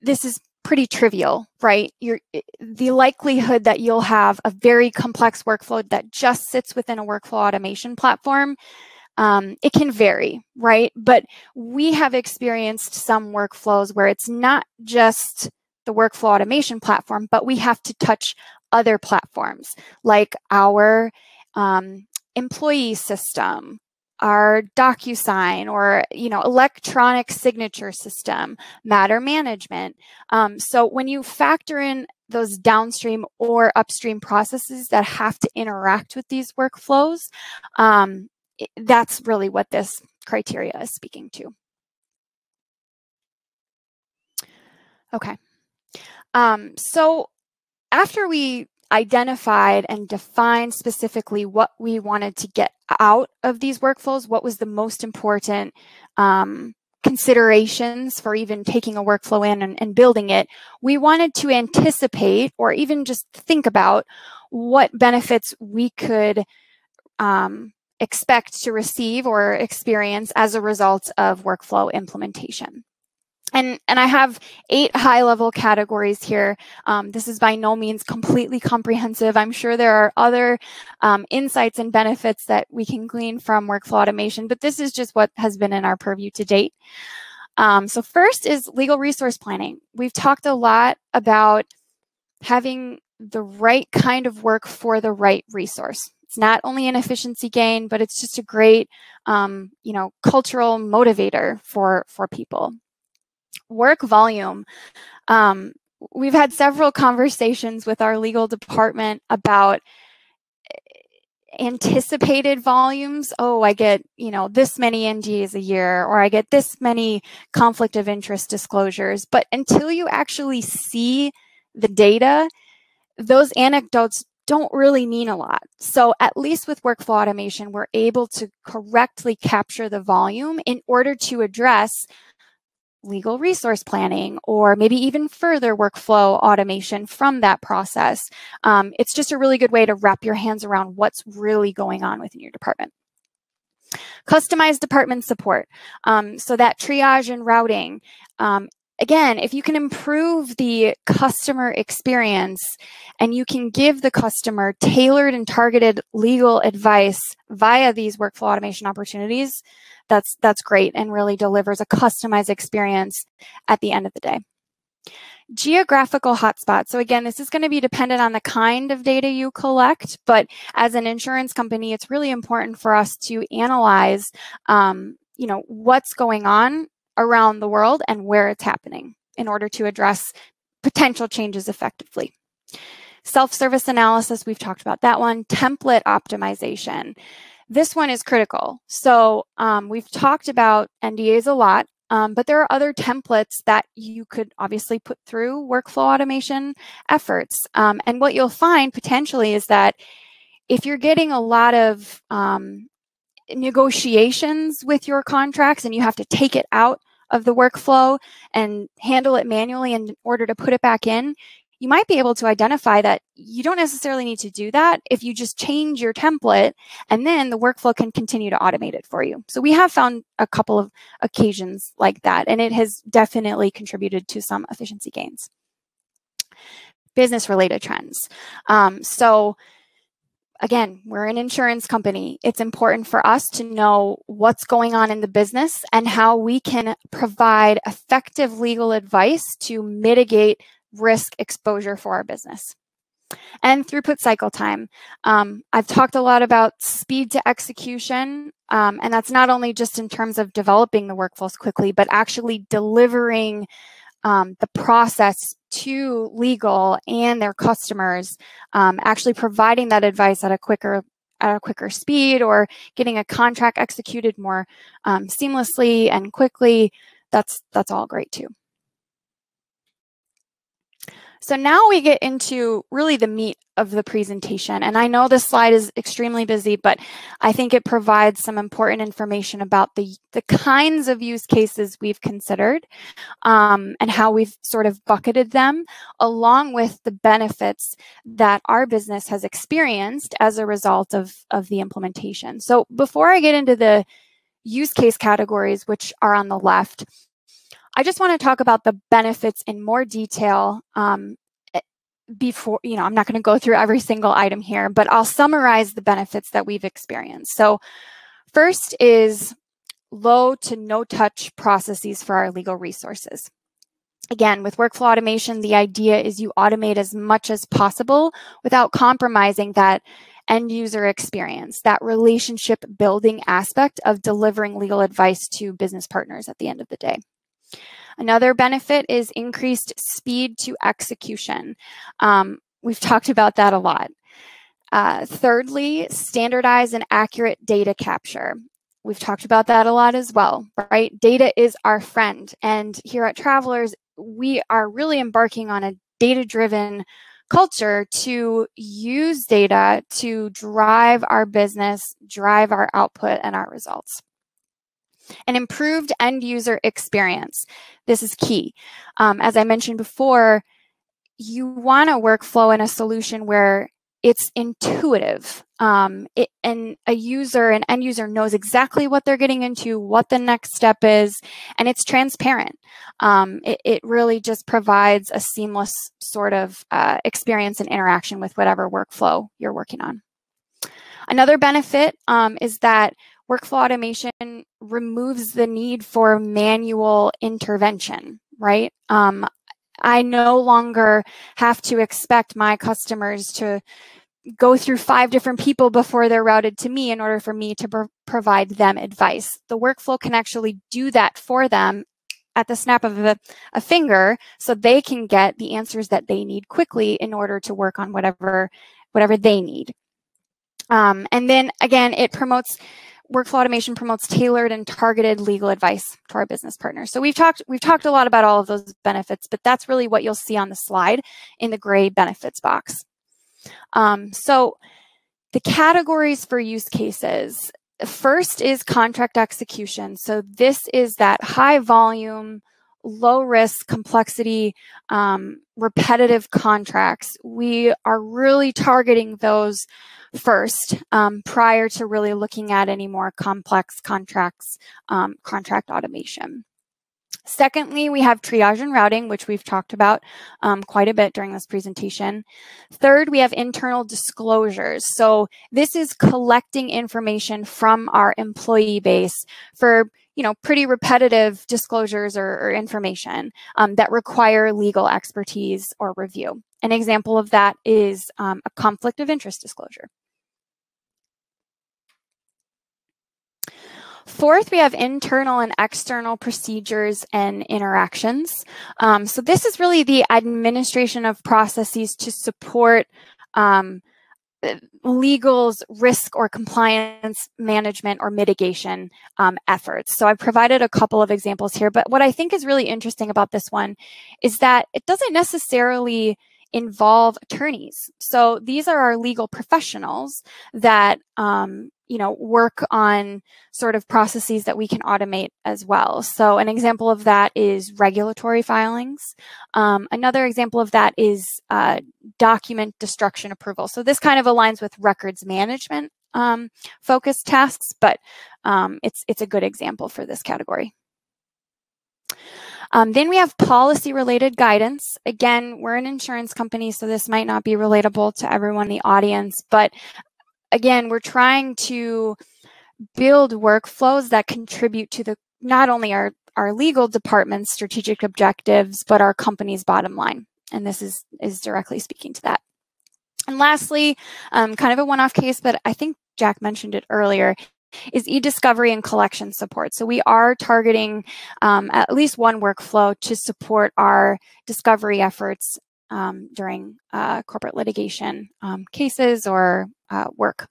this is pretty trivial, right? The likelihood that you'll have a very complex workflow that just sits within a workflow automation platform, it can vary, right? But we have experienced some workflows where it's not just the workflow automation platform, but we have to touch other platforms like our employee system, our DocuSign, or electronic signature system, matter management. So when you factor in those downstream or upstream processes that have to interact with these workflows, that's really what this criteria is speaking to. Okay. So after we identified and defined specifically what we wanted to get out of these workflows, what was the most important considerations for even taking a workflow in and building it, we wanted to anticipate or even just think about what benefits we could expect to receive or experience as a result of workflow implementation. And I have 8 high-level categories here. This is by no means completely comprehensive. I'm sure there are other insights and benefits that we can glean from workflow automation, but this is just what has been in our purview to date. So first is legal resource planning. We've talked a lot about having the right kind of work for the right resource. It's not only an efficiency gain, but it's just a great, cultural motivator for people. Work volume. We've had several conversations with our legal department about anticipated volumes. Oh, I get, this many NDAs a year, or I get this many conflict of interest disclosures. But until you actually see the data, those anecdotes don't really mean a lot. So at least with workflow automation, we're able to correctly capture the volume in order to address legal resource planning, or maybe even further workflow automation from that process. It's just a really good way to wrap your hands around what's really going on within your department. Customized department support. So that triage and routing. Again, if you can improve the customer experience and you can give the customer tailored and targeted legal advice via these workflow automation opportunities, that's great and really delivers a customized experience at the end of the day. Geographical hotspots. So again, this is going to be dependent on the kind of data you collect, but as an insurance company, it's really important for us to analyze, what's going on around the world and where it's happening in order to address potential changes effectively. Self-service analysis, we've talked about that one. Template optimization. This one is critical. So we've talked about NDAs a lot, but there are other templates that you could obviously put through workflow automation efforts. And what you'll find potentially is that if you're getting a lot of negotiations with your contracts and you have to take it out of the workflow and handle it manually in order to put it back in, you might be able to identify that you don't necessarily need to do that if you just change your template, and then the workflow can continue to automate it for you. So we have found a couple of occasions like that, and it has definitely contributed to some efficiency gains. Business-related trends. Again, we're an insurance company. It's important for us to know what's going on in the business and how we can provide effective legal advice to mitigate risk exposure for our business. And throughput cycle time. I've talked a lot about speed to execution, and that's not only just in terms of developing the workflows quickly, but actually delivering the process to legal and their customers, actually providing that advice at a quicker speed, or getting a contract executed more seamlessly and quickly. That's all great too. So now we get into really the meat of the presentation. And I know this slide is extremely busy, but I think it provides some important information about the kinds of use cases we've considered and how we've sort of bucketed them, along with the benefits that our business has experienced as a result of the implementation. So before I get into the use case categories, which are on the left, I just want to talk about the benefits in more detail before, you know, I'm not going to go through every single item here, but I'll summarize the benefits that we've experienced. So first is low to no touch processes for our legal resources. Again, with workflow automation, the idea is you automate as much as possible without compromising that end user experience, that relationship building aspect of delivering legal advice to business partners at the end of the day. Another benefit is increased speed to execution. We've talked about that a lot. Thirdly, standardized and accurate data capture. We've talked about that a lot as well, right? Data is our friend. And here at Travelers, we are really embarking on a data-driven culture to use data to drive our business, drive our output and our results. An improved end user experience. This is key. As I mentioned before, you want a workflow and a solution where it's intuitive, and an end user knows exactly what they're getting into, what the next step is, and it's transparent. It really just provides a seamless sort of experience and interaction with whatever workflow you're working on. Another benefit is that workflow automation removes the need for manual intervention, right? I no longer have to expect my customers to go through 5 different people before they're routed to me in order for me to provide them advice. The workflow can actually do that for them at the snap of a finger, so they can get the answers that they need quickly in order to work on whatever they need. And then again, workflow automation promotes tailored and targeted legal advice to our business partners. So we've talked a lot about all of those benefits, but that's really what you'll see on the slide in the gray benefits box. So the categories for use cases, first is contract execution. So this is that high volume, low risk, complexity, repetitive contracts. We are really targeting those first prior to really looking at any more complex contracts, contract automation. Secondly, we have triage and routing, which we've talked about quite a bit during this presentation. Third, we have internal disclosures. So this is collecting information from our employee base for, you know, pretty repetitive disclosures or information that require legal expertise or review. An example of that is a conflict of interest disclosure. Fourth, we have internal and external procedures and interactions. So this is really the administration of processes to support legal's risk or compliance management or mitigation efforts. So I've provided a couple of examples here, but what I think is really interesting about this one is that it doesn't necessarily involve attorneys. So these are our legal professionals that you know, work on sort of processes that we can automate as well. So an example of that is regulatory filings. Another example of that is document destruction approval. So this kind of aligns with records management focused tasks, but it's a good example for this category. Then we have policy-related guidance. Again, we're an insurance company, so this might not be relatable to everyone in the audience, but again, we're trying to build workflows that contribute to not only our legal department's strategic objectives, but our company's bottom line. And this is directly speaking to that. And lastly, kind of a one-off case, but I think Jack mentioned it earlier, is e-discovery and collection support. So we are targeting at least one workflow to support our discovery efforts during corporate litigation cases or work.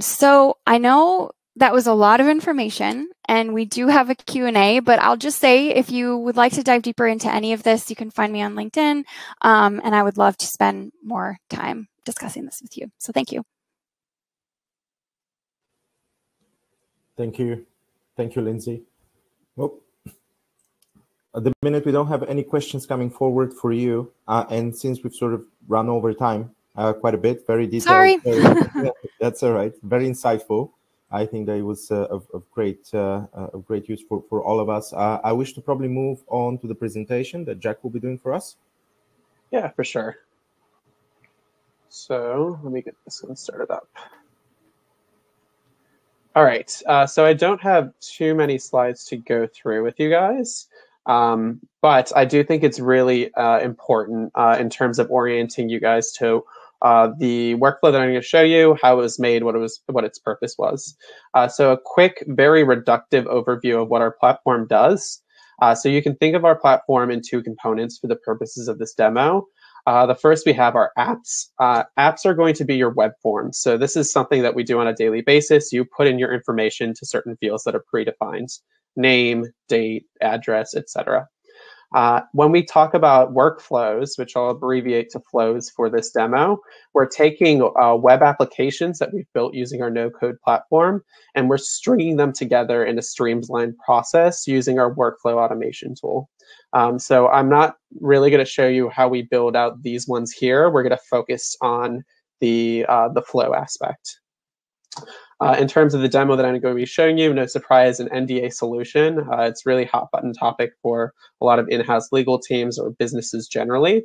So I know that was a lot of information, and we do have a Q&A, but I'll just say if you would like to dive deeper into any of this, you can find me on LinkedIn, and I would love to spend more time discussing this with you. So thank you. Thank you. Thank you, Lindsay. Well, at the minute, we don't have any questions coming forward for you. And since we've sort of run over time quite a bit, very detailed. Sorry. That's all right. Very insightful. I think that it was of great use for all of us. I wish to probably move on to the presentation that Jack will be doing for us. Yeah, for sure. So let me get this one started up. All right, so I don't have too many slides to go through with you guys, but I do think it's really important in terms of orienting you guys to the workflow that I'm going to show you, how it was made, what its purpose was. So a quick, very reductive overview of what our platform does. So you can think of our platform in two components for the purposes of this demo. The first, we have our apps. Apps are going to be your web forms. So this is something that we do on a daily basis. You put in your information to certain fields that are predefined: name, date, address, etc. When we talk about workflows, which I'll abbreviate to flows for this demo, we're taking web applications that we've built using our no-code platform, and we're stringing them together in a streamlined process using our workflow automation tool. So I'm not really going to show you how we build out these ones here. We're going to focus on the flow aspect. In terms of the demo that I'm going to be showing you, no surprise, an NDA solution. It's really hot button topic for a lot of in-house legal teams or businesses generally.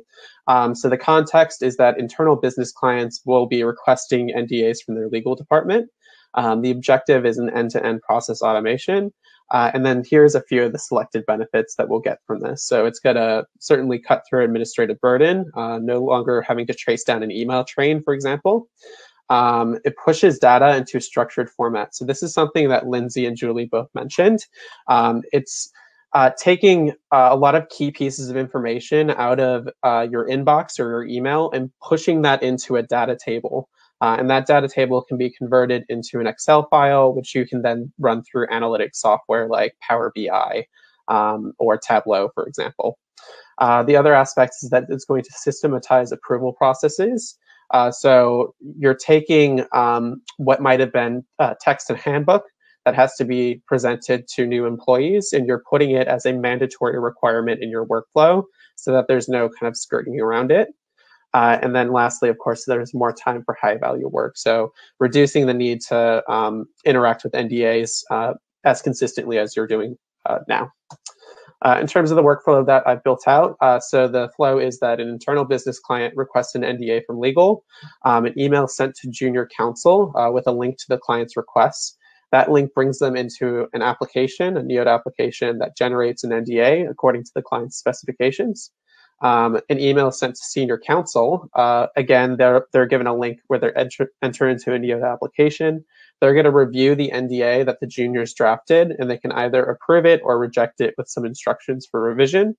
So the context is that internal business clients will be requesting NDAs from their legal department. The objective is an end-to-end process automation. And then here's a few of the selected benefits that we'll get from this. So it's going to certainly cut through administrative burden, no longer having to trace down an email train, for example. It pushes data into structured format. So this is something that Lindsay and Julie both mentioned. It's taking a lot of key pieces of information out of your inbox or your email and pushing that into a data table. And that data table can be converted into an Excel file, which you can then run through analytics software like Power BI or Tableau, for example. The other aspect is that it's going to systematize approval processes. So you're taking what might have been text and handbook that has to be presented to new employees, and you're putting it as a mandatory requirement in your workflow so that there's no kind of skirting around it. And then lastly, of course, there's more time for high-value work. So reducing the need to interact with NDAs as consistently as you're doing now. In terms of the workflow that I've built out, so the flow is that an internal business client requests an NDA from legal, an email sent to junior counsel with a link to the client's request. That link brings them into an application, a Neota application that generates an NDA according to the client's specifications. An email sent to senior counsel. Again, they're given a link where they enter into a Neota application. They're going to review the NDA that the juniors drafted, and they can either approve it or reject it with some instructions for revision.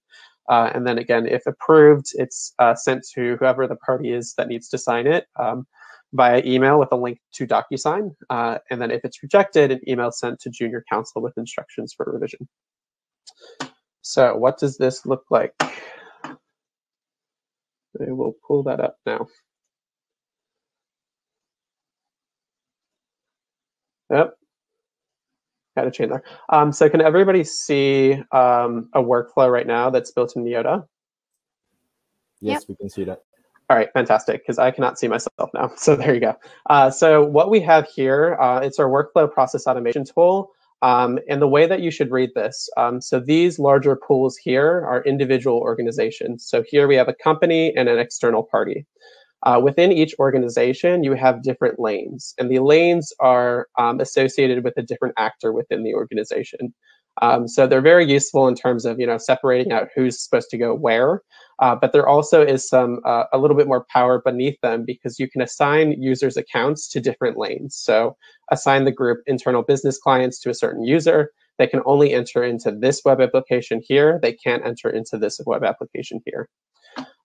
And then again, if approved, it's sent to whoever the party is that needs to sign it via email with a link to DocuSign. And then if it's rejected, an email sent to junior counsel with instructions for revision. So what does this look like? I will pull that up now. Yep, got a chain there. So can everybody see a workflow right now that's built in Neota? Yes, yep. We can see that. All right, fantastic, because I cannot see myself now. So there you go. So what we have here, it's our workflow process automation tool. And the way that you should read this, so these larger pools here are individual organizations. So here we have a company and an external party. Within each organization, you have different lanes, and the lanes are associated with a different actor within the organization. So they're very useful in terms of, separating out who's supposed to go where, but there also is some, a little bit more power beneath them because you can assign users' accounts to different lanes. So assign the group internal business clients to a certain user. They can only enter into this web application here. They can't enter into this web application here.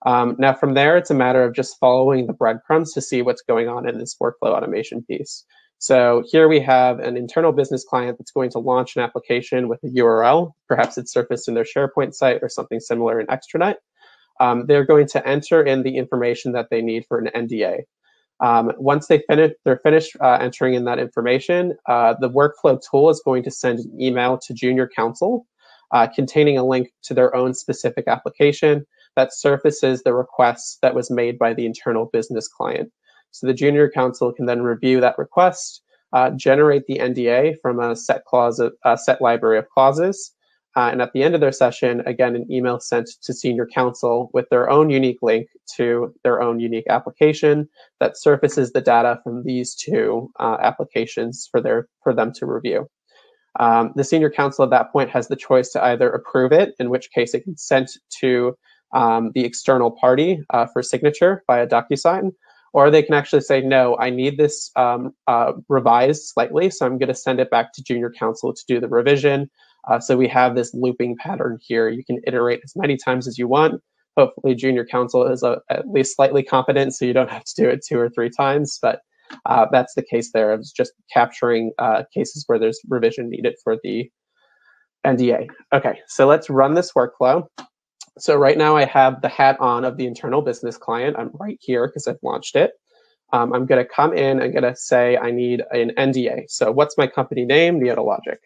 Now from there, it's a matter of just following the breadcrumbs to see what's going on in this workflow automation piece. So here we have an internal business client that's going to launch an application with a URL. Perhaps it's surfaced in their SharePoint site or something similar in extranet. They're going to enter in the information that they need for an NDA. Once they're finished entering in that information, the workflow tool is going to send an email to junior counsel containing a link to their own specific application that surfaces the request that was made by the internal business client. So the junior counsel can then review that request, generate the NDA from a set clause, a set library of clauses. And at the end of their session, again, an email sent to senior counsel with their own unique link to their own unique application that surfaces the data from these two applications for them to review. The senior counsel at that point has the choice to either approve it, in which case it can send to the external party for signature via DocuSign, or they can actually say, no, I need this revised slightly, so I'm going to send it back to junior counsel to do the revision. So we have this looping pattern here. You can iterate as many times as you want. Hopefully junior counsel is at least slightly competent, so you don't have to do it 2 or 3 times, but that's the case there. It's just capturing cases where there's revision needed for the NDA. Okay, so let's run this workflow. So right now I have the hat on of the internal business client. I'm right here because I've launched it. I'm gonna come in, I'm gonna say I need an NDA. So what's my company name? Neota Logic.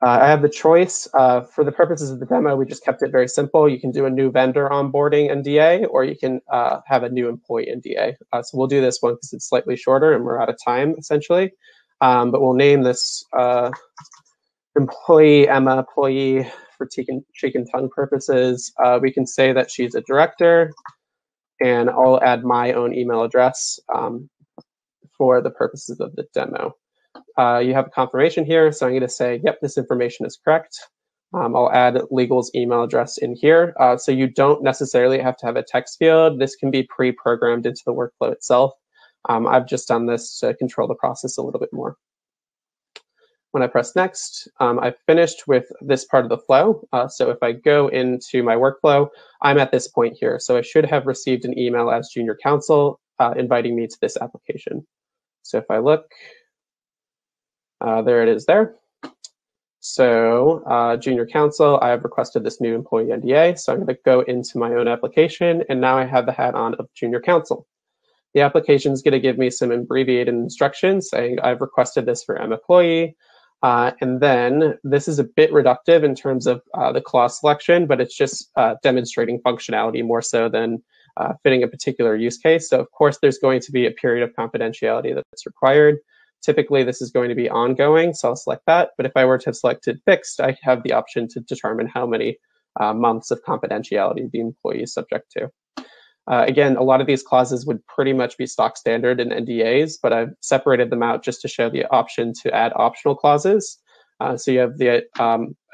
I have the choice. For the purposes of the demo, we just kept it very simple. You can do a new vendor onboarding NDA, or you can have a new employee NDA. So we'll do this one because it's slightly shorter and we're out of time, essentially. But we'll name this employee Emma, employee for cheek and tongue purposes. We can say that she's a director, and I'll add my own email address for the purposes of the demo. You have a confirmation here, so I'm going to say, yep, this information is correct. I'll add legal's email address in here. So you don't necessarily have to have a text field. This can be pre-programmed into the workflow itself. I've just done this to control the process a little bit more. When I press next, I've finished with this part of the flow. So if I go into my workflow, I'm at this point here. So I should have received an email as junior counsel inviting me to this application. So if I look, there it is there. So junior counsel, I have requested this new employee NDA. So I'm going to go into my own application, and now I have the hat on of junior counsel. The application is going to give me some abbreviated instructions saying I've requested this for an employee. And then this is a bit reductive in terms of the clause selection, but it's just demonstrating functionality more so than fitting a particular use case. So of course, there's going to be a period of confidentiality that's required. Typically, this is going to be ongoing, so I'll select that. But if I were to have selected fixed, I have the option to determine how many months of confidentiality the employee is subject to. Again, a lot of these clauses would pretty much be stock standard in NDAs, but I've separated them out just to show the option to add optional clauses. So you have the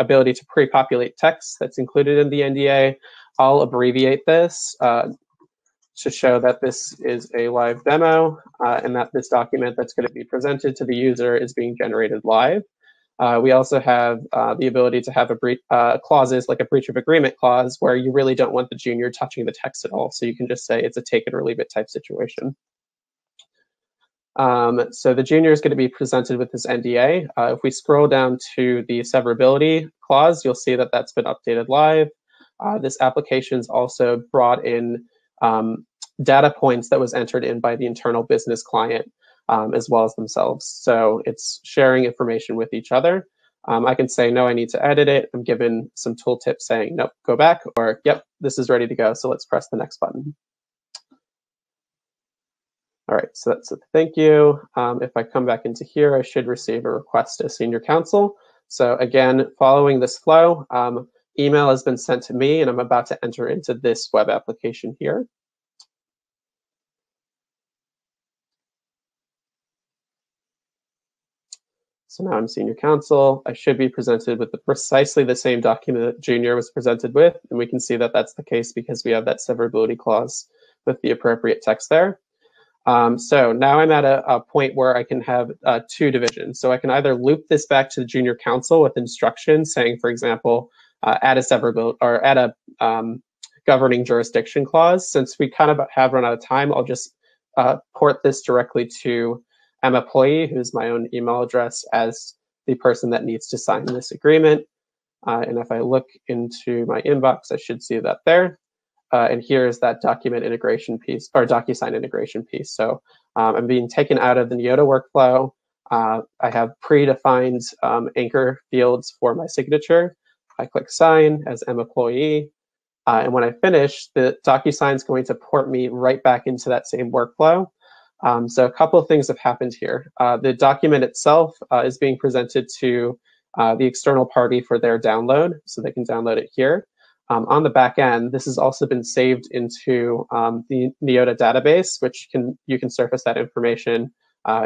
ability to pre-populate text that's included in the NDA. I'll abbreviate this to show that this is a live demo and that this document that's going to be presented to the user is being generated live. We also have the ability to have clauses like a breach of agreement clause where you really don't want the junior touching the text at all. So you can just say it's a take it or leave it type situation. So the junior is going to be presented with this NDA. If we scroll down to the severability clause, you'll see that that's been updated live. This application's also brought in data points that was entered in by the internal business client as well as themselves. So it's sharing information with each other. I can say, no, I need to edit it. I'm given some tooltips saying, nope, go back, or yep, this is ready to go. So let's press the next button. All right, so that's a thank you. If I come back into here, I should receive a request as senior counsel. So again, following this flow, email has been sent to me, and I'm about to enter into this web application here. So now I'm senior counsel. I should be presented with precisely the same document that junior was presented with, and we can see that that's the case because we have that severability clause with the appropriate text there. So now I'm at a point where I can have two divisions. So I can either loop this back to the junior counsel with instructions saying, for example, add a severability or add a governing jurisdiction clause. Since we kind of have run out of time, I'll just port this directly to Emma Ploy, who's my own email address, as the person that needs to sign this agreement. And if I look into my inbox, I should see that there. And here is that document integration piece, or DocuSign integration piece. So I'm being taken out of the Neota workflow. I have predefined anchor fields for my signature. I click sign as Emma employee. And when I finish, the DocuSign is going to port me right back into that same workflow. So a couple of things have happened here. The document itself is being presented to the external party for their download, so they can download it here. On the back end, this has also been saved into the Neota database, which you can surface that information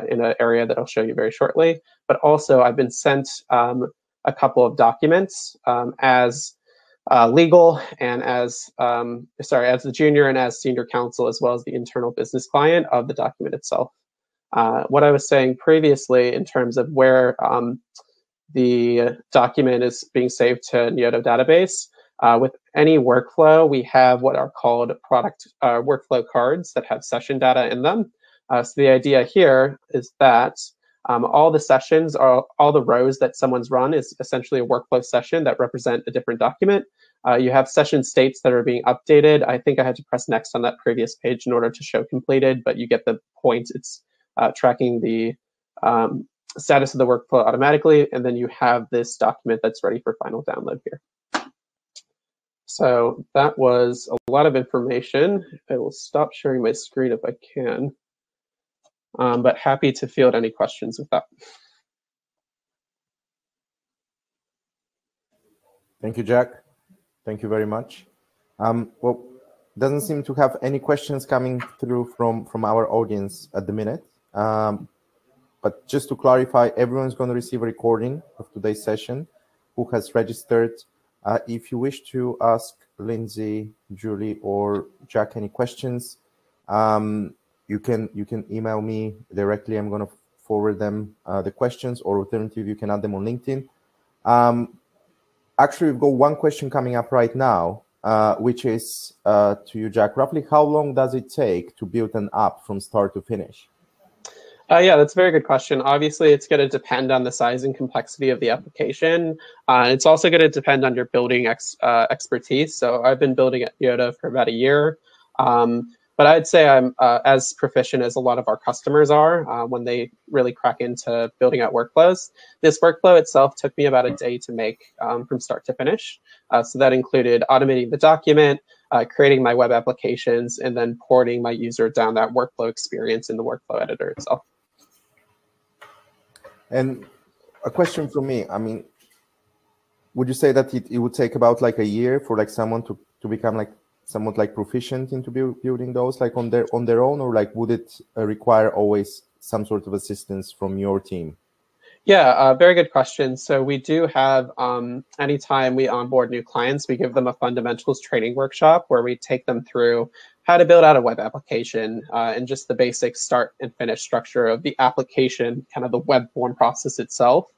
in an area that I'll show you very shortly. But also, I've been sent a couple of documents as legal and as the junior and as senior counsel, as well as the internal business client of the document itself. What I was saying previously in terms of where the document is being saved to Neota database. With any workflow, we have what are called product workflow cards that have session data in them. So the idea here is that all the sessions, all the rows that someone's run is essentially a workflow session that represent a different document. You have session states that are being updated. I think I had to press next on that previous page in order to show completed, but you get the point. It's tracking the status of the workflow automatically, and then you have this document that's ready for final download here. So that was a lot of information. I will stop sharing my screen if I can, but happy to field any questions with that. Thank you, Jack. Thank you very much. Well, doesn't seem to have any questions coming through from our audience at the minute. But just to clarify, everyone's going to receive a recording of today's session who has registered. If you wish to ask Lindsay, Julie, or Jack any questions, you can email me directly. I'm going to forward them the questions, or alternatively, you can add them on LinkedIn. Actually, we've got one question coming up right now, which is to you, Jack. Roughly, how long does it take to build an app from start to finish? Yeah, that's a very good question. Obviously, it's going to depend on the size and complexity of the application. It's also going to depend on your building expertise. So I've been building at Neota for about a year. But I'd say I'm as proficient as a lot of our customers are when they really crack into building out workflows. This workflow itself took me about a day to make from start to finish. So that included automating the document, creating my web applications, and then porting my user down that workflow experience in the workflow editor itself. And a question from me, I mean, would you say that it would take about like a year for like someone to become like somewhat like proficient into building those like on their own, or like would it require always some sort of assistance from your team? Yeah, very good question. So we do have, anytime we onboard new clients, we give them a fundamentals training workshop where we take them through how to build out a web application and just the basic start and finish structure of the application, kind of the web form process itself.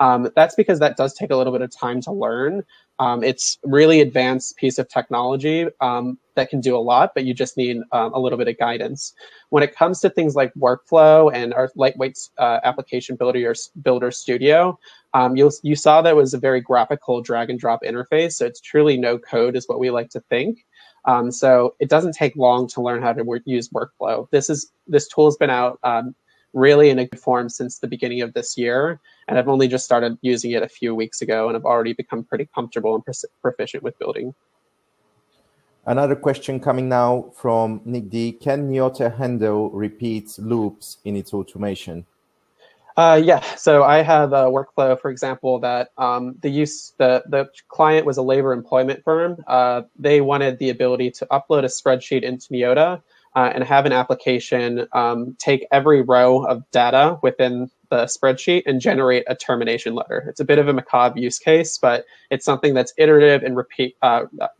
That's because that does take a little bit of time to learn. It's really advanced piece of technology that can do a lot, but you just need a little bit of guidance. When it comes to things like workflow and our lightweight application builder studio, you saw that it was a very graphical drag and drop interface. So it's truly no code is what we like to think. So it doesn't take long to learn how to use workflow. This tool's been out really in a good form since the beginning of this year, and I've only just started using it a few weeks ago, and I've already become pretty comfortable and proficient with building. Another question coming now from Nick D. Can Neota handle repeats loops in its automation? Yeah, so I have a workflow, for example, that the client was a labor employment firm. They wanted the ability to upload a spreadsheet into Neota and have an application take every row of data within the spreadsheet and generate a termination letter. It's a bit of a macabre use case, but it's something that's iterative and repeat.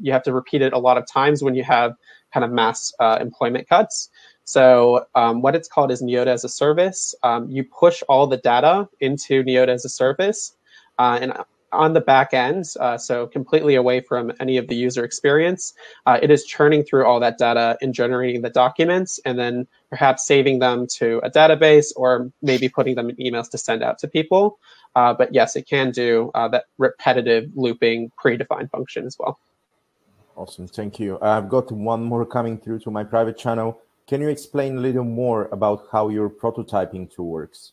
You have to repeat it a lot of times when you have kind of mass employment cuts. So what it's called is Neota as a service. You push all the data into Neota as a service and on the back end, so completely away from any of the user experience, it is churning through all that data and generating the documents and then perhaps saving them to a database or maybe putting them in emails to send out to people. But yes, it can do that repetitive looping predefined function as well. Awesome, thank you. I've got one more coming through to my private channel. Can you explain a little more about how your prototyping tool works?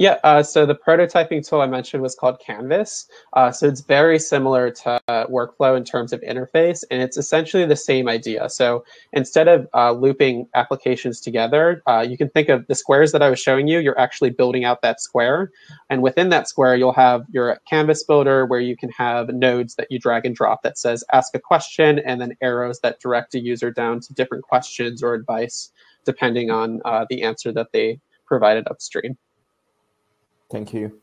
Yeah, so the prototyping tool I mentioned was called Canvas. So it's very similar to workflow in terms of interface, and it's essentially the same idea. So instead of looping applications together, you can think of the squares that I was showing you. You're actually building out that square. And within that square, you'll have your Canvas builder where you can have nodes that you drag and drop that says ask a question, and then arrows that direct a user down to different questions or advice, depending on the answer that they provided upstream. Thank you.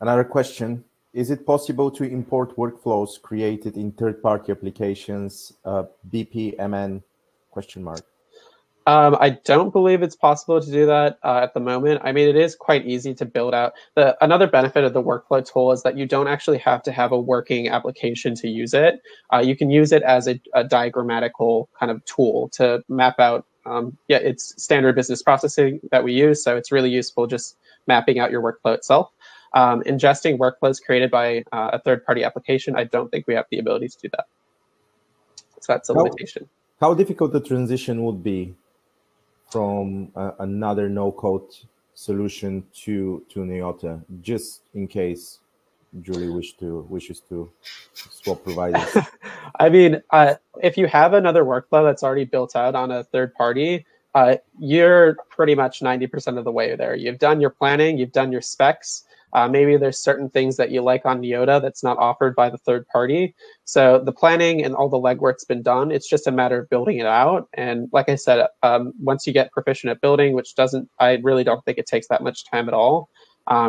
Another question. Is it possible to import workflows created in third-party applications, BPMN, question mark? I don't believe it's possible to do that at the moment. I mean, it is quite easy to build out. Another benefit of the workflow tool is that you don't actually have to have a working application to use it. You can use it as a diagrammatical kind of tool to map out. Yeah, it's standard business processing that we use, so it's really useful just mapping out your workflow itself. Ingesting workflows created by a third-party application, I don't think we have the ability to do that. So that's a limitation. How difficult the transition would be from another no-code solution to Neota, just in case Julie wishes to swap providers? I mean, if you have another workflow that's already built out on a third party, you're pretty much 90% of the way there. You've done your planning, you've done your specs. Maybe there's certain things that you like on Neota that's not offered by the third party. So the planning and all the legwork's been done. It's just a matter of building it out. And like I said, once you get proficient at building, which I really don't think it takes that much time at all,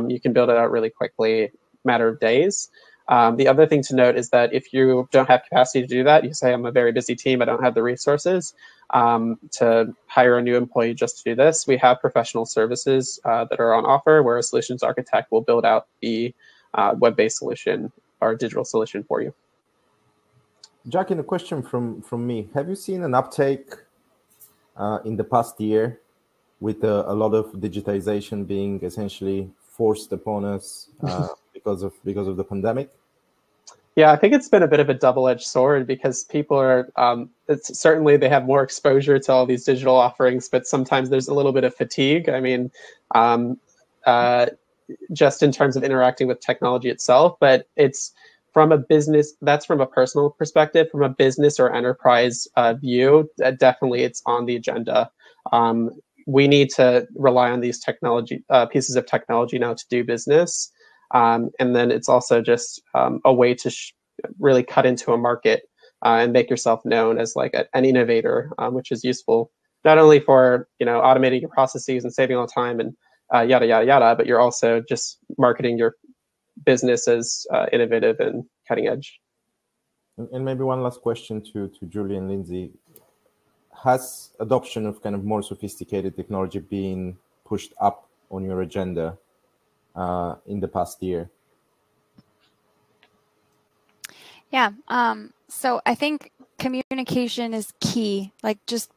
you can build it out really quickly, matter of days. The other thing to note is that if you don't have capacity to do that, you say, I'm a very busy team, I don't have the resources to hire a new employee just to do this. We have professional services that are on offer where a solutions architect will build out the web-based solution or digital solution for you. Jack, in a question from me, have you seen an uptake in the past year with a lot of digitization being essentially forced upon us because of the pandemic? Yeah, I think it's been a bit of a double-edged sword because people are, certainly they have more exposure to all these digital offerings, but sometimes there's a little bit of fatigue. I mean, just in terms of interacting with technology itself, but it's from a business, that's from a personal perspective, from a business or enterprise view, definitely it's on the agenda. We need to rely on these technology pieces of technology now to do business. And then it's also just a way to really cut into a market and make yourself known as like an innovator, which is useful not only for automating your processes and saving all time and yada yada yada, but you're also just marketing your business as innovative and cutting edge. And maybe one last question to Julie and Lindsay: has adoption of kind of more sophisticated technology been pushed up on your agenda in the past year? Yeah, so I think communication is key, like just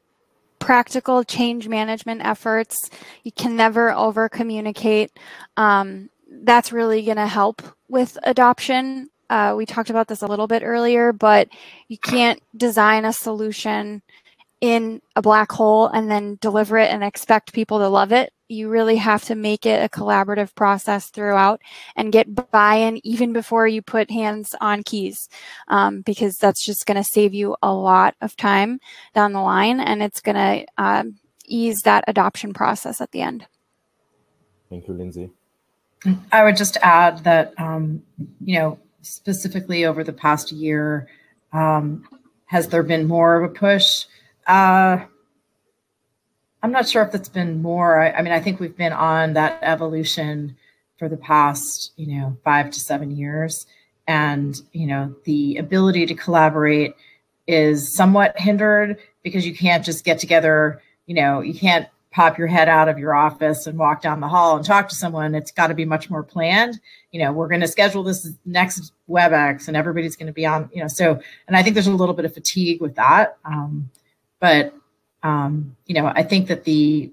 practical change management efforts. You can never over communicate. That's really going to help with adoption. We talked about this a little bit earlier, but you can't design a solution in a black hole and then deliver it and expect people to love it. You really have to make it a collaborative process throughout and get buy-in even before you put hands on keys, because that's just going to save you a lot of time down the line, and it's going to ease that adoption process at the end. Thank you, Lindsay. I would just add that, specifically over the past year, has there been more of a push? I'm not sure if that's been more. I mean, I think we've been on that evolution for the past, 5 to 7 years. And, the ability to collaborate is somewhat hindered because you can't just get together, you can't pop your head out of your office and walk down the hall and talk to someone. It's got to be much more planned. We're going to schedule this next WebEx and everybody's going to be on, so, and I think there's a little bit of fatigue with that. But I think that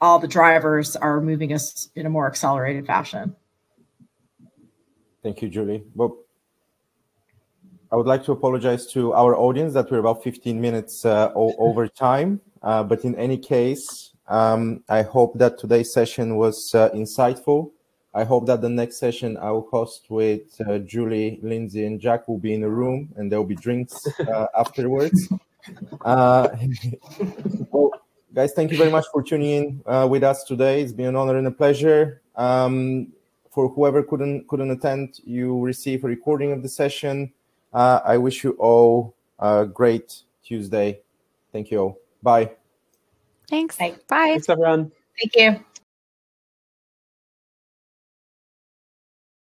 all the drivers are moving us in a more accelerated fashion. Thank you, Julie. Well, I would like to apologize to our audience that we're about 15 minutes over time. But in any case, I hope that today's session was insightful. I hope that the next session I will host with Julie, Lindsay, and Jack will be in the room, and there will be drinks afterwards. Well, guys, thank you very much for tuning in with us today. It's been an honor and a pleasure. For whoever couldn't attend, you receive a recording of the session. I wish you all a great Tuesday. Thank you all. Bye. Thanks. Bye. Bye. Thanks, everyone. Thank you.